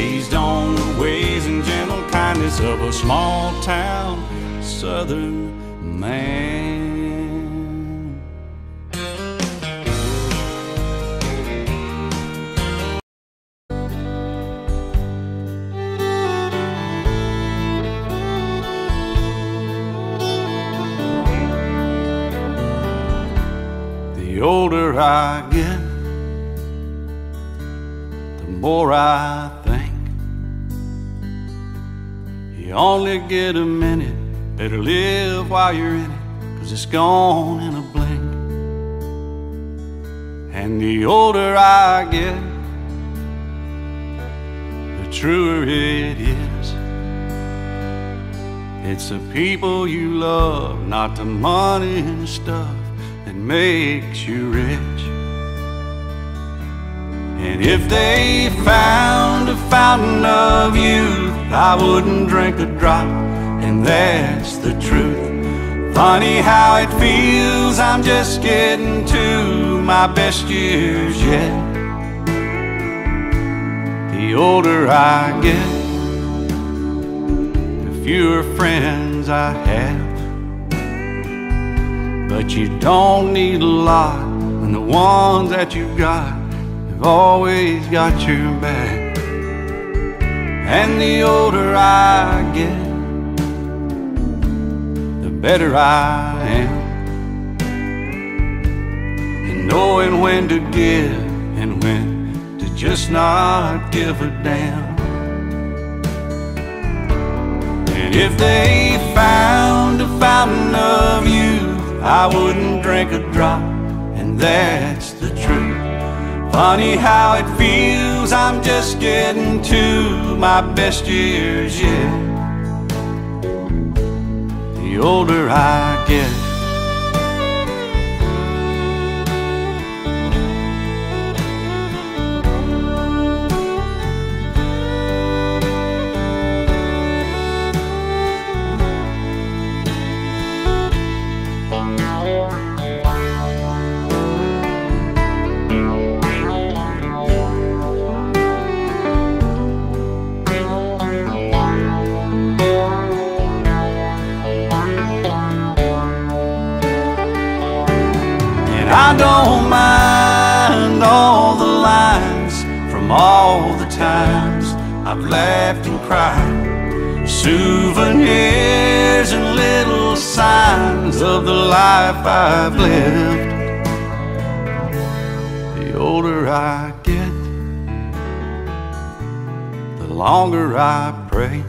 Raised on the ways and gentle kindness of a small-town southern man. The older I get, the more I only get a minute, better live while you're in it, 'cause it's gone in a blink. And the older I get, the truer it is. It's the people you love, not the money and stuff, that makes you rich. And if they found a fountain of youth, I wouldn't drink a drop, and that's the truth. Funny how it feels, I'm just getting to my best years yet. The older I get, the fewer friends I have. But you don't need a lot when the ones that you've got have always got your back. And the older I get, the better I am. And knowing when to give and when to just not give a damn. And if they found a fountain of youth, I wouldn't drink a drop, and that's the truth. Funny how it feels, I'm just getting to my best years yet. The older I get. I don't mind all the lines from all the times I've laughed and cried, souvenirs and little signs of the life I've lived. The older I get, the longer I pray.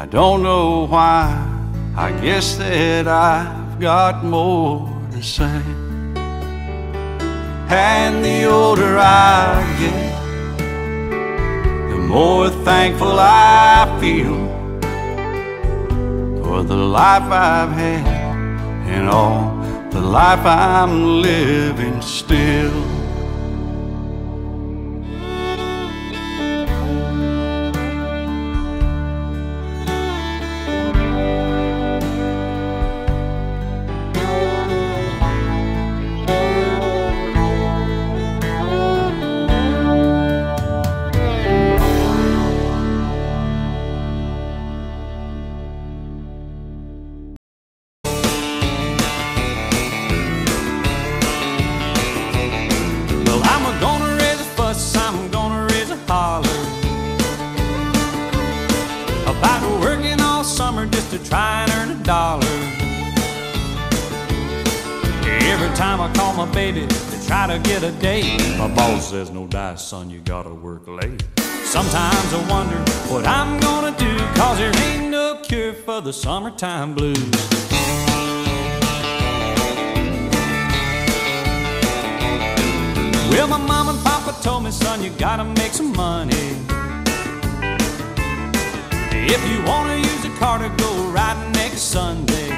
I don't know why, I guess that I've got more to say. And the older I get, the more thankful I feel for the life I've had and all the life I'm living still. to try and earn $1. Every time I call my baby to try to get a date, my boss says, no dice, son, you gotta work late. Sometimes I wonder what I'm gonna do, cause there ain't no cure for the summertime blues. Well, my mom and papa told me, son, you gotta make some money. If you wanna use a car to go riding next Sunday.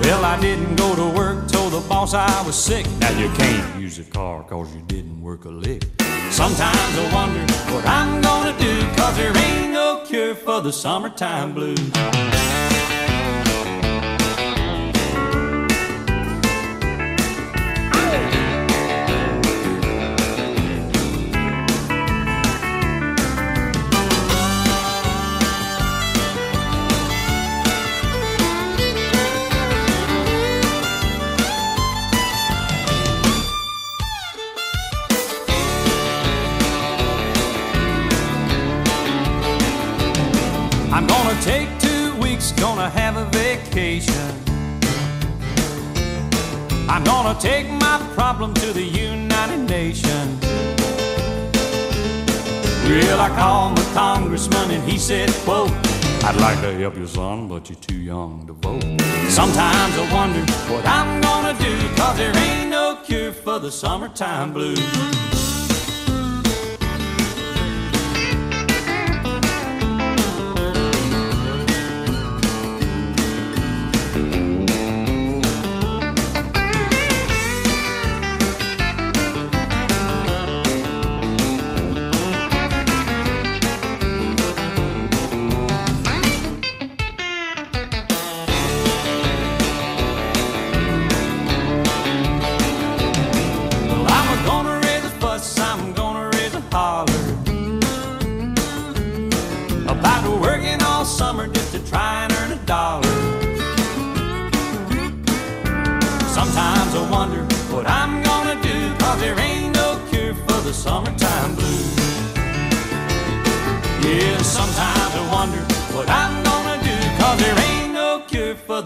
Well, I didn't go to work, told the boss I was sick. Now you can't use a car cause you didn't work a lick. Sometimes I wonder what I'm gonna do, cause there ain't no cure for the summertime blues. Take 2 weeks, gonna have a vacation. I'm gonna take my problem to the United Nations. Well, I called the congressman and he said, quote, I'd like to help you, son, but you're too young to vote. Sometimes I wonder what I'm gonna do, cause there ain't no cure for the summertime blues.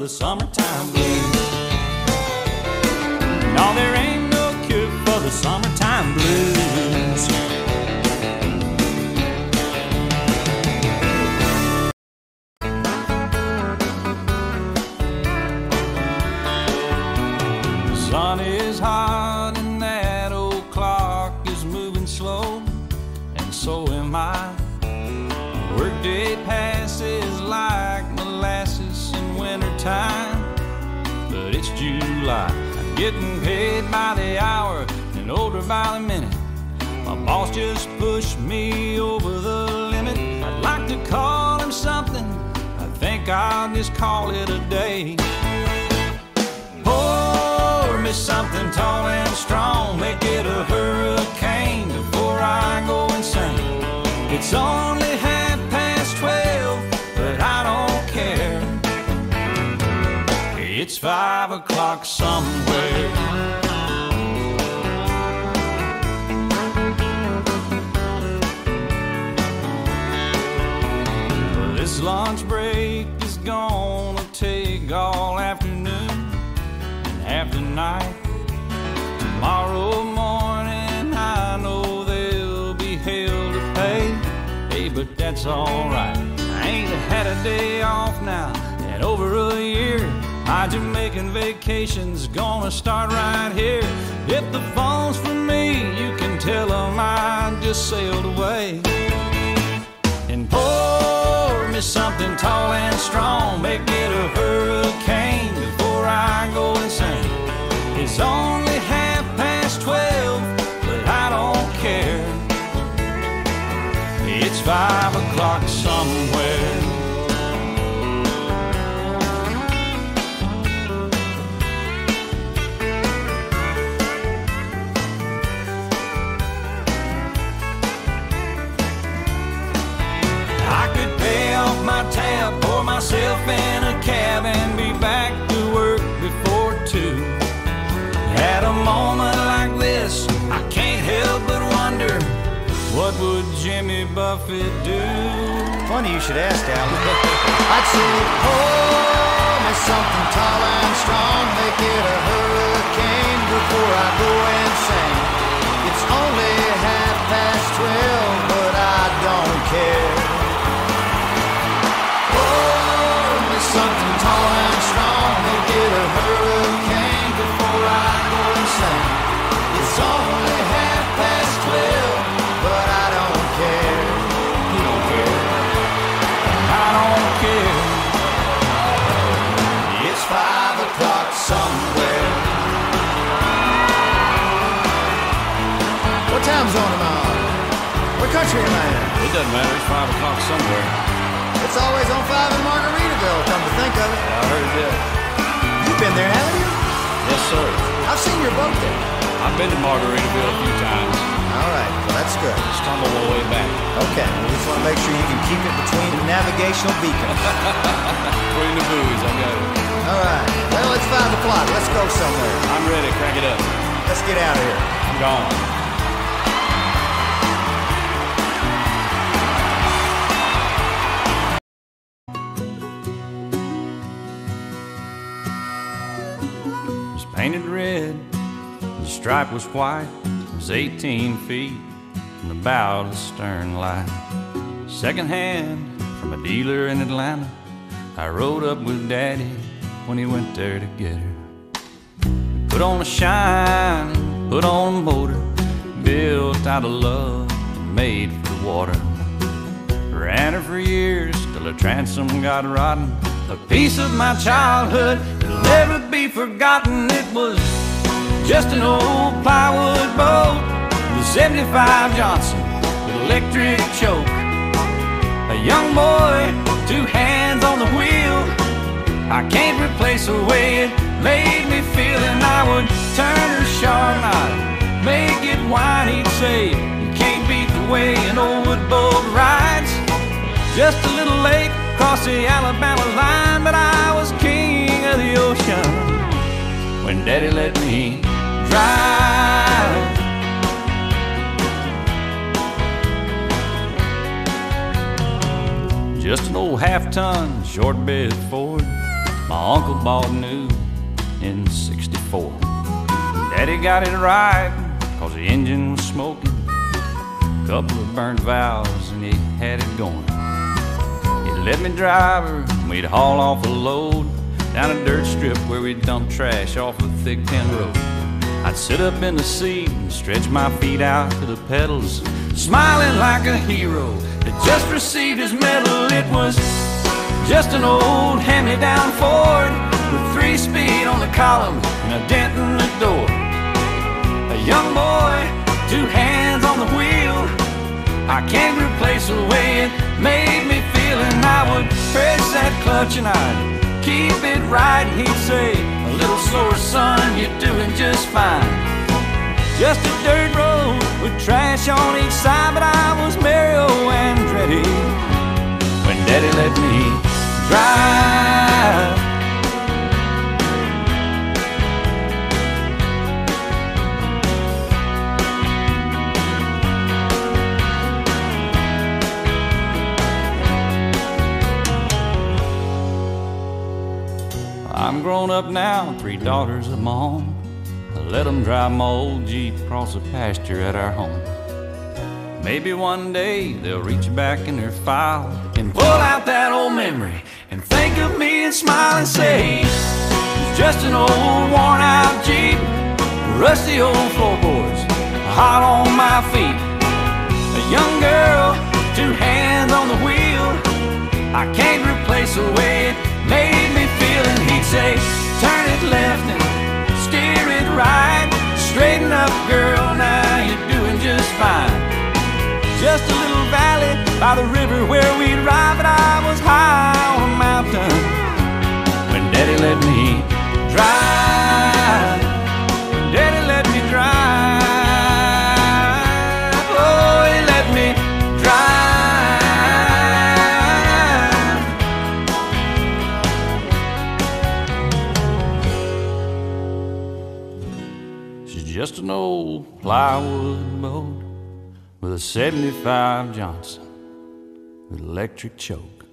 The summertime blues. No, there ain't no cure for the summertime blues. The sun is hot and that old clock is moving slow, and so am I. Workday passes like molasses in wintertime, but it's July. I'm getting paid by the hour and older by the minute. My boss just pushed me over the limit. I'd like to call him something, I think I'll just call it a day. Pour me something tall and strong, make it a hurricane before I go insane. It's only half past 12, but I don't care. It's 5 o'clock somewhere. This lunch break is gonna take all afternoon and half the night. Tomorrow morning I know there'll be hell to pay. Hey, but that's alright, I ain't had a day off now in over a year. My Jamaican vacation's gonna start right here. If the phone's for me, you can tell them I just sailed away. And pour me something tall and strong, make it a hurricane before I go insane. It's only half past 12, but I don't care. It's 5 o'clock somewhere. My tab, pour myself in a cab and be back to work before 2. At a moment like this, I can't help but wonder, what would Jimmy Buffett do? funny you should ask, Alan. I'd say, pull me something tall and strong, make it a hurricane before I go insane. It's only 12:30, but I don't care. Pull me something tall and strong, make it a hurricane before I go insane. It's only 12:30. Somewhere. What time zone am I on? What country am I in? It doesn't matter. It's 5 o'clock somewhere. It's always on 5 in Margaritaville, come to think of it. Yeah, I heard that. You've been there, haven't you? Yes, sir. I've seen your boat there. I've been to Margaritaville a few times. All right. Well, that's good. Just come all the way back. Okay. We just want to make sure you can keep it between the navigational beacons. Between the buoys. I got it. All right. Well, it's 5 o'clock. Let's go somewhere. I'm ready. Crank it up. Let's get out of here. I'm gone. It was painted red. The stripe was white. It was 18 feet from the bow to the stern light. Second hand from a dealer in Atlanta. I rode up with Daddy when he went there to get her. Put on a shine, put on a motor, built out of love and made for the water. Ran her for years till her transom got rotten. A piece of my childhood that'll never be forgotten. It was just an old plywood boat, the 75 Johnson with electric choke. A young boy, two hands on the wheel. I can't replace the way it made me feel. And I would turn her sharp and I'd make it whine. He'd say, you can't beat the way an old wood boat rides. Just a little late across the Alabama line, but I was king of the ocean when Daddy let me drive. Just an old half-ton short bed Ford my uncle bought new in '64. Daddy got it right cause the engine was smoking. Couple of burnt valves and he had it going. He let me drive her and we'd haul off a load down a dirt strip where we'd dump trash off a thick tin road. I'd sit up in the seat and stretch my feet out to the pedals, smiling like a hero that just received his medal. It was just an old hand-me-down Ford with 3-speed on the column and a dent in the door. A young boy, two hands on the wheel. I can't replace the way it made me feel. And I would press that clutch and I'd keep it right. He'd say, a little slower son, you're doing just fine. Just a dirt road with trash on each side, but I was Mario Andretti when Daddy let me drive. I'm grown up now, 3 daughters of my own. I let them drive my old Jeep across the pasture at our home. Maybe one day they'll reach back in their file and pull out that old memory and think of me and smile and say, it's just an old worn out Jeep, rusty old floorboards, hot on my feet. A young girl, two hands on the wheel. I can't replace the way it made me feel. And he'd say, turn it left and steer it right. Straighten up, girl, now you're doing just fine. Just a little valley by the river where we'd ride, but I was high on a mountain when Daddy let me drive. When Daddy let me drive. Oh, he let me drive. She's just an old plywood boat with a 75 Johnson with electric choke.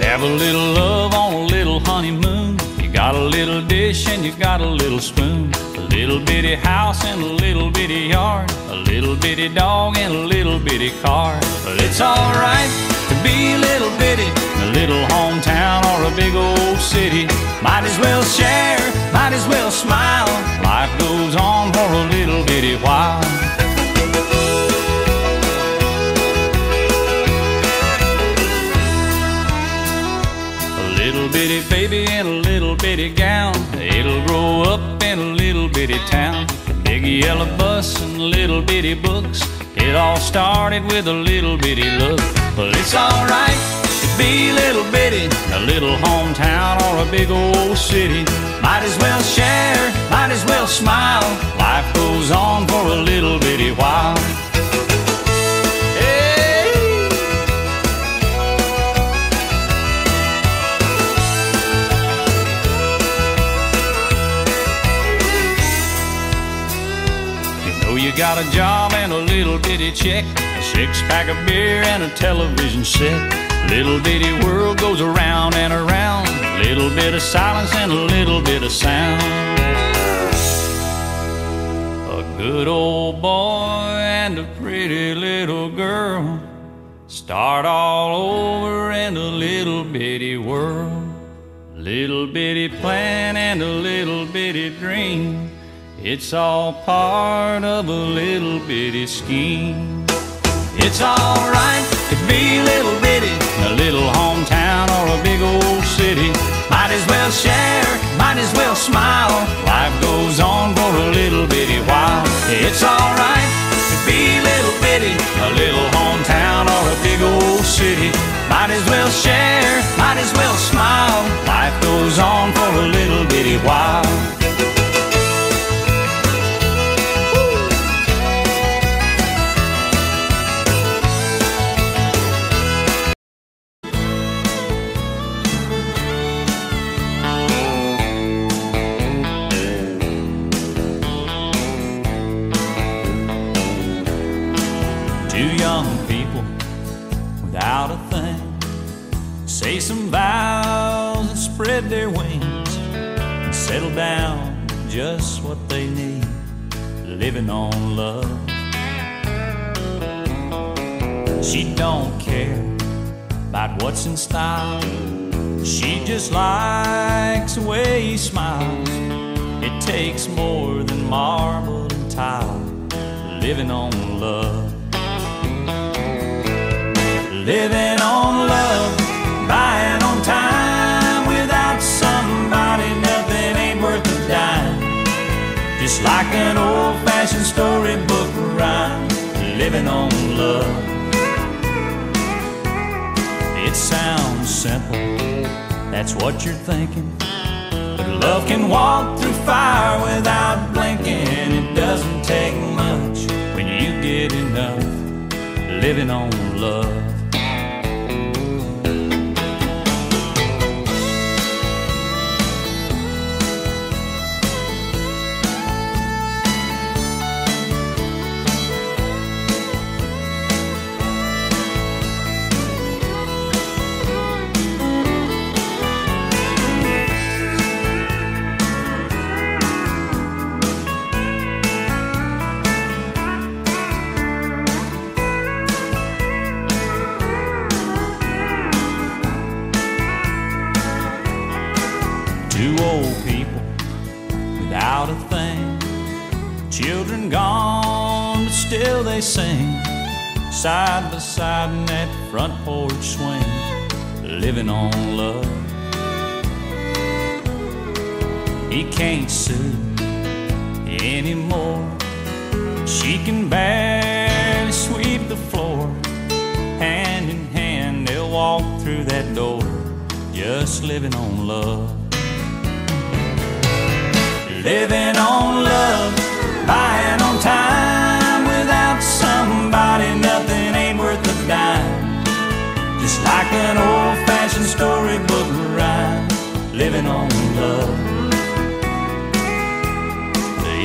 Have a little love on a little honeymoon. You got a little dish and you got a little spoon. A little bitty house and a little bitty yard. A little bitty dog and a little bitty car. But it's alright to be a little bitty in a little hometown or a big old city. Might as well share, might as well smile. Life goes on for a little bitty while. Little bitty baby in a little bitty gown. It'll grow up in a little bitty town. A big yellow bus and little bitty books. It all started with a little bitty look. Well, it's alright to be a little bitty in a little hometown or a big old city. Might as well share, might as well smile. Life goes on for a little bitty while. You got a job and a little bitty check, a six-pack of beer and a television set. Little bitty world goes around and around. A little bit of silence and a little bit of sound. A good old boy and a pretty little girl start all over in a little bitty world. A little bitty plan and a little bitty dream. It's all part of a little bitty scheme. It's alright to be a little bitty in a little hometown or a big old city. Might as well share, might as well smile. Life goes on for a little bitty while. It's alright to be a little bitty in a little hometown or a big old city. Might as well share, might as well smile. Life goes on for a little bitty while. Without a thing, say some vows and spread their wings and settle down just what they need, living on love. She don't care about what's in style, she just likes the way he smiles. It takes more than marble and tile, living on love. Living on love, buying on time. Without somebody, nothing ain't worth a dime. Just like an old-fashioned storybook rhyme, living on love. It sounds simple, that's what you're thinking. But love can walk through fire without blinking. It doesn't take much when you get enough, living on love. Children gone, but still they sing, side by side in that front porch swing, living on love. He can't sue anymore, she can barely sweep the floor. Hand in hand they'll walk through that door, just living on love. Living on love, buying on time. Without somebody Just like an old-fashioned storybook rhyme, living on love.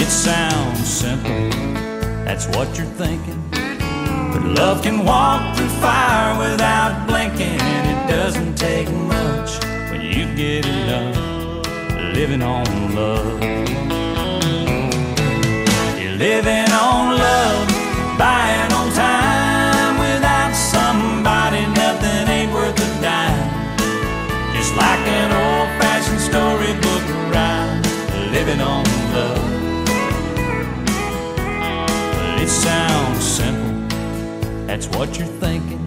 It sounds simple, that's what you're thinking, but love can walk through fire without blinking. It doesn't take much when you get enough, living on love. You're living on love, buying on time. Without somebody, nothing ain't worth a dime. Just like an old-fashioned storybook rhyme, living on love. It sounds simple, that's what you're thinking,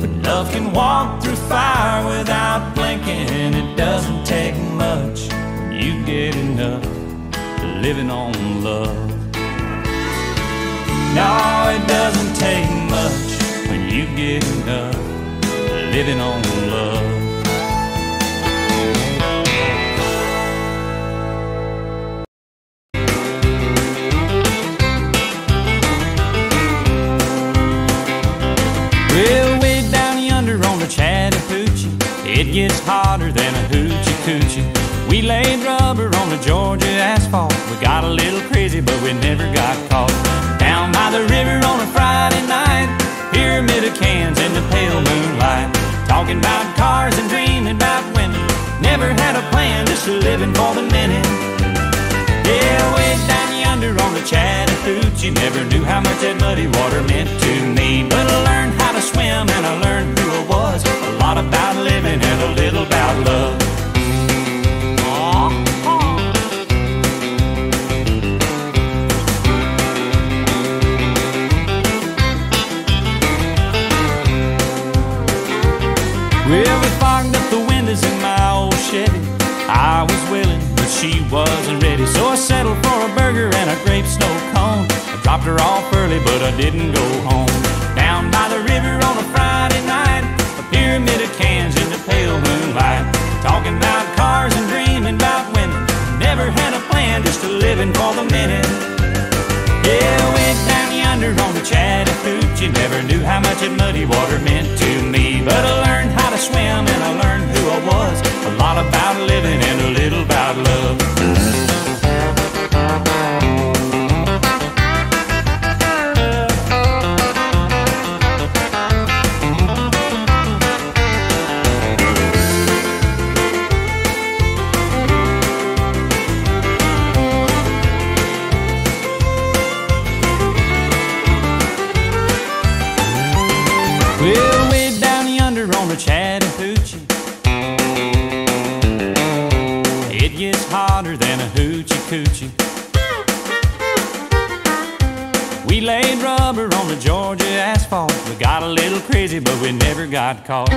but love can walk through fire without blinking. It doesn't take much when you get enough, living on love. No, it doesn't take much when you get enough, living on love. Well, way down yonder on the Chattahoochee, it gets hotter than a hoochie-coochie. We laid rubber on the Georgia asphalt. We got a little crazy, but we never got caught. Down by the river on a Friday night, pyramid of cans in the pale moonlight, talking about cars and dreaming about women. Never had a plan, just living for the minute. Yeah, way down yonder on the Chattahoochee, never knew how much that muddy water meant to me. But I learned how to swim and I learned who I was, a lot about living and a little about love. Well, we fogged up the windows in my old Chevy. I was willing, but she wasn't ready, so I settled for a burger and a grape snow cone. I dropped her off early, but I didn't go home. Down by the river on a Friday night, a pyramid of cans in the pale moonlight, talking about cars and dreaming about women. Never had a plan, just a living for the minute. Yeah, I went down yonder on the Chattahoochee, never knew how much that muddy water meant to me. But I learned how to swim and I learned who I was, a lot about living and a little about love. We laid rubber on the Georgia asphalt. We got a little crazy, but we never got caught.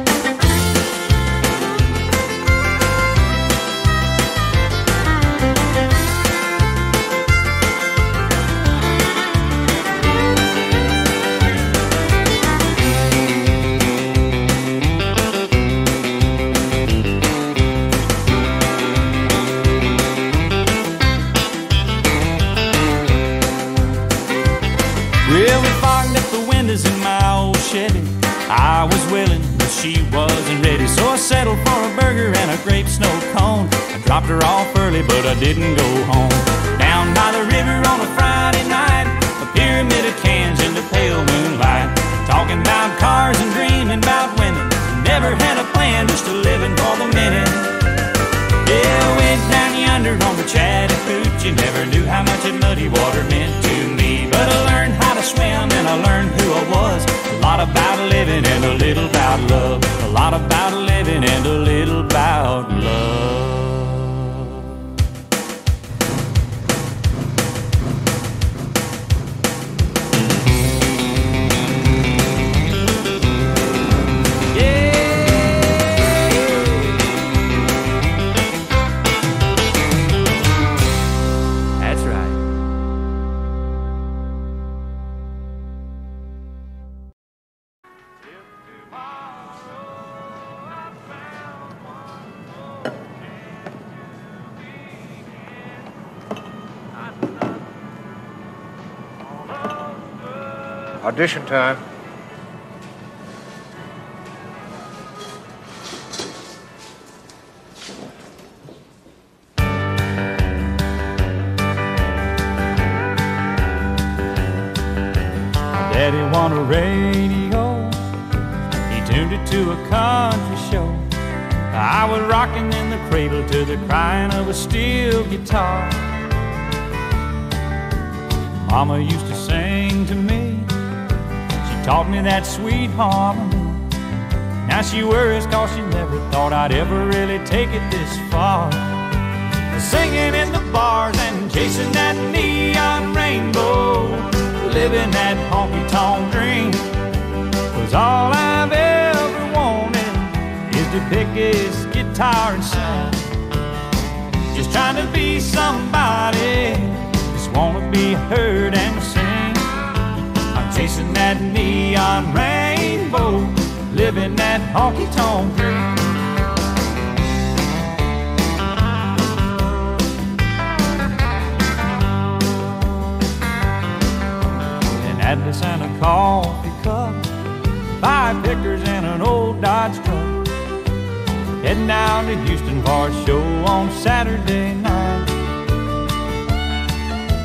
In my old Chevy, I was willing, but she wasn't ready, so I settled for a burger and a grape snow cone. I dropped her off early, but I didn't go home. Down by the river on a Friday night, a pyramid of cans in the pale moonlight, talking about cars and dreaming about women. Never had a plan, just a living for the minute. Yeah, I went down yonder on the Chattahoochee, never knew how much that muddy water meant to me. But I learned how to swim and I learned who I was, a lot about living and a little about love, a lot about living and a little about love. Yeah, that's right. Audition time. Daddy want a radio. He tuned it to a country show. I was rocking in the cradle to the crying of a steel guitar. Mama used to sing to me. She taught me that sweet harmony. Now she worries cause she never thought I'd ever really take it this far. Singing in the bars and chasing that neon rainbow, living that honky-tonk dream, 'cause all I've ever wanted is to pick this guitar and sing. Just trying to be somebody, just wanna be heard and sing. I'm chasing that neon rainbow, living that honky-tonk dream. Atlas and a coffee cup, five pickers and an old Dodge truck, heading down to Houston for a show on Saturday night.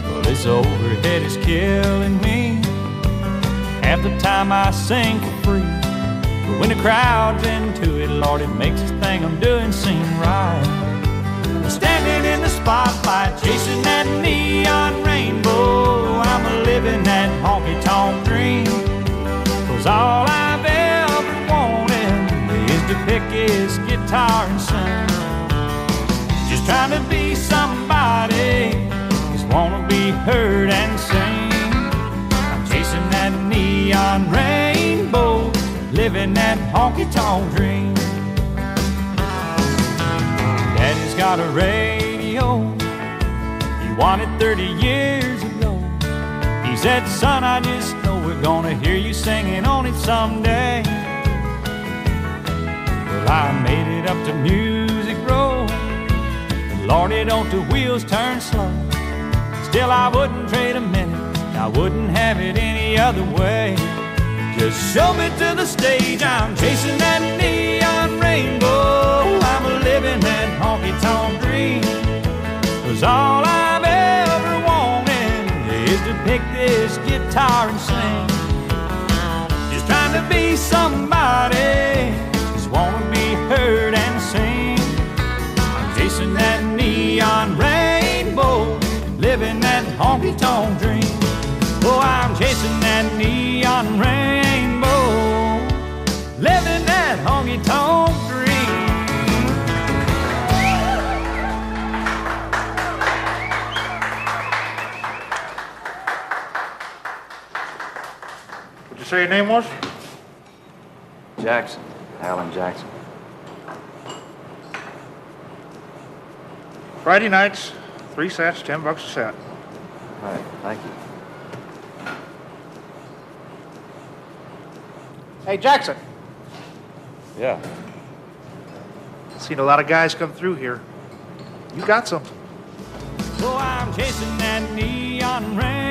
Well, this overhead is killing me. Half the time I sing for free, but when the crowd's into it, Lord, it makes this thing I'm doing seem right. I'm standing in the spotlight, chasing that neon rainbow. I'm living that honky-tonk dream, 'cause all I've ever wanted is to pick his guitar and sing. Just trying to be somebody, just wanna be heard and sing. I'm chasing that neon rainbow, living that honky-tonk dream. Daddy's got a radio he wanted 30 years ago. He said, son, I just know we're gonna hear you singing on it someday. Well, I made it up to Music Row, and Lord, it don't the wheels turn slow. Still, I wouldn't trade a minute, I wouldn't have it any other way. Just show me to the stage, I'm chasing that neon rainbow. I'm a living that honky-tonk dream, 'cause all I've ever wanted is to pick this guitar and sing. Just trying to be somebody, just wanna be heard and sing. I'm chasing that neon rainbow, living that honky-tonk dream. Oh, I'm chasing that neon rainbow, living that honky-tonk dream. Say your name was? Jackson. Alan Jackson. Friday nights, 3 sets, $10 a set. All right, thank you. Hey, Jackson. Yeah. Seen a lot of guys come through here. You got some. Oh, I'm chasing that neon rain.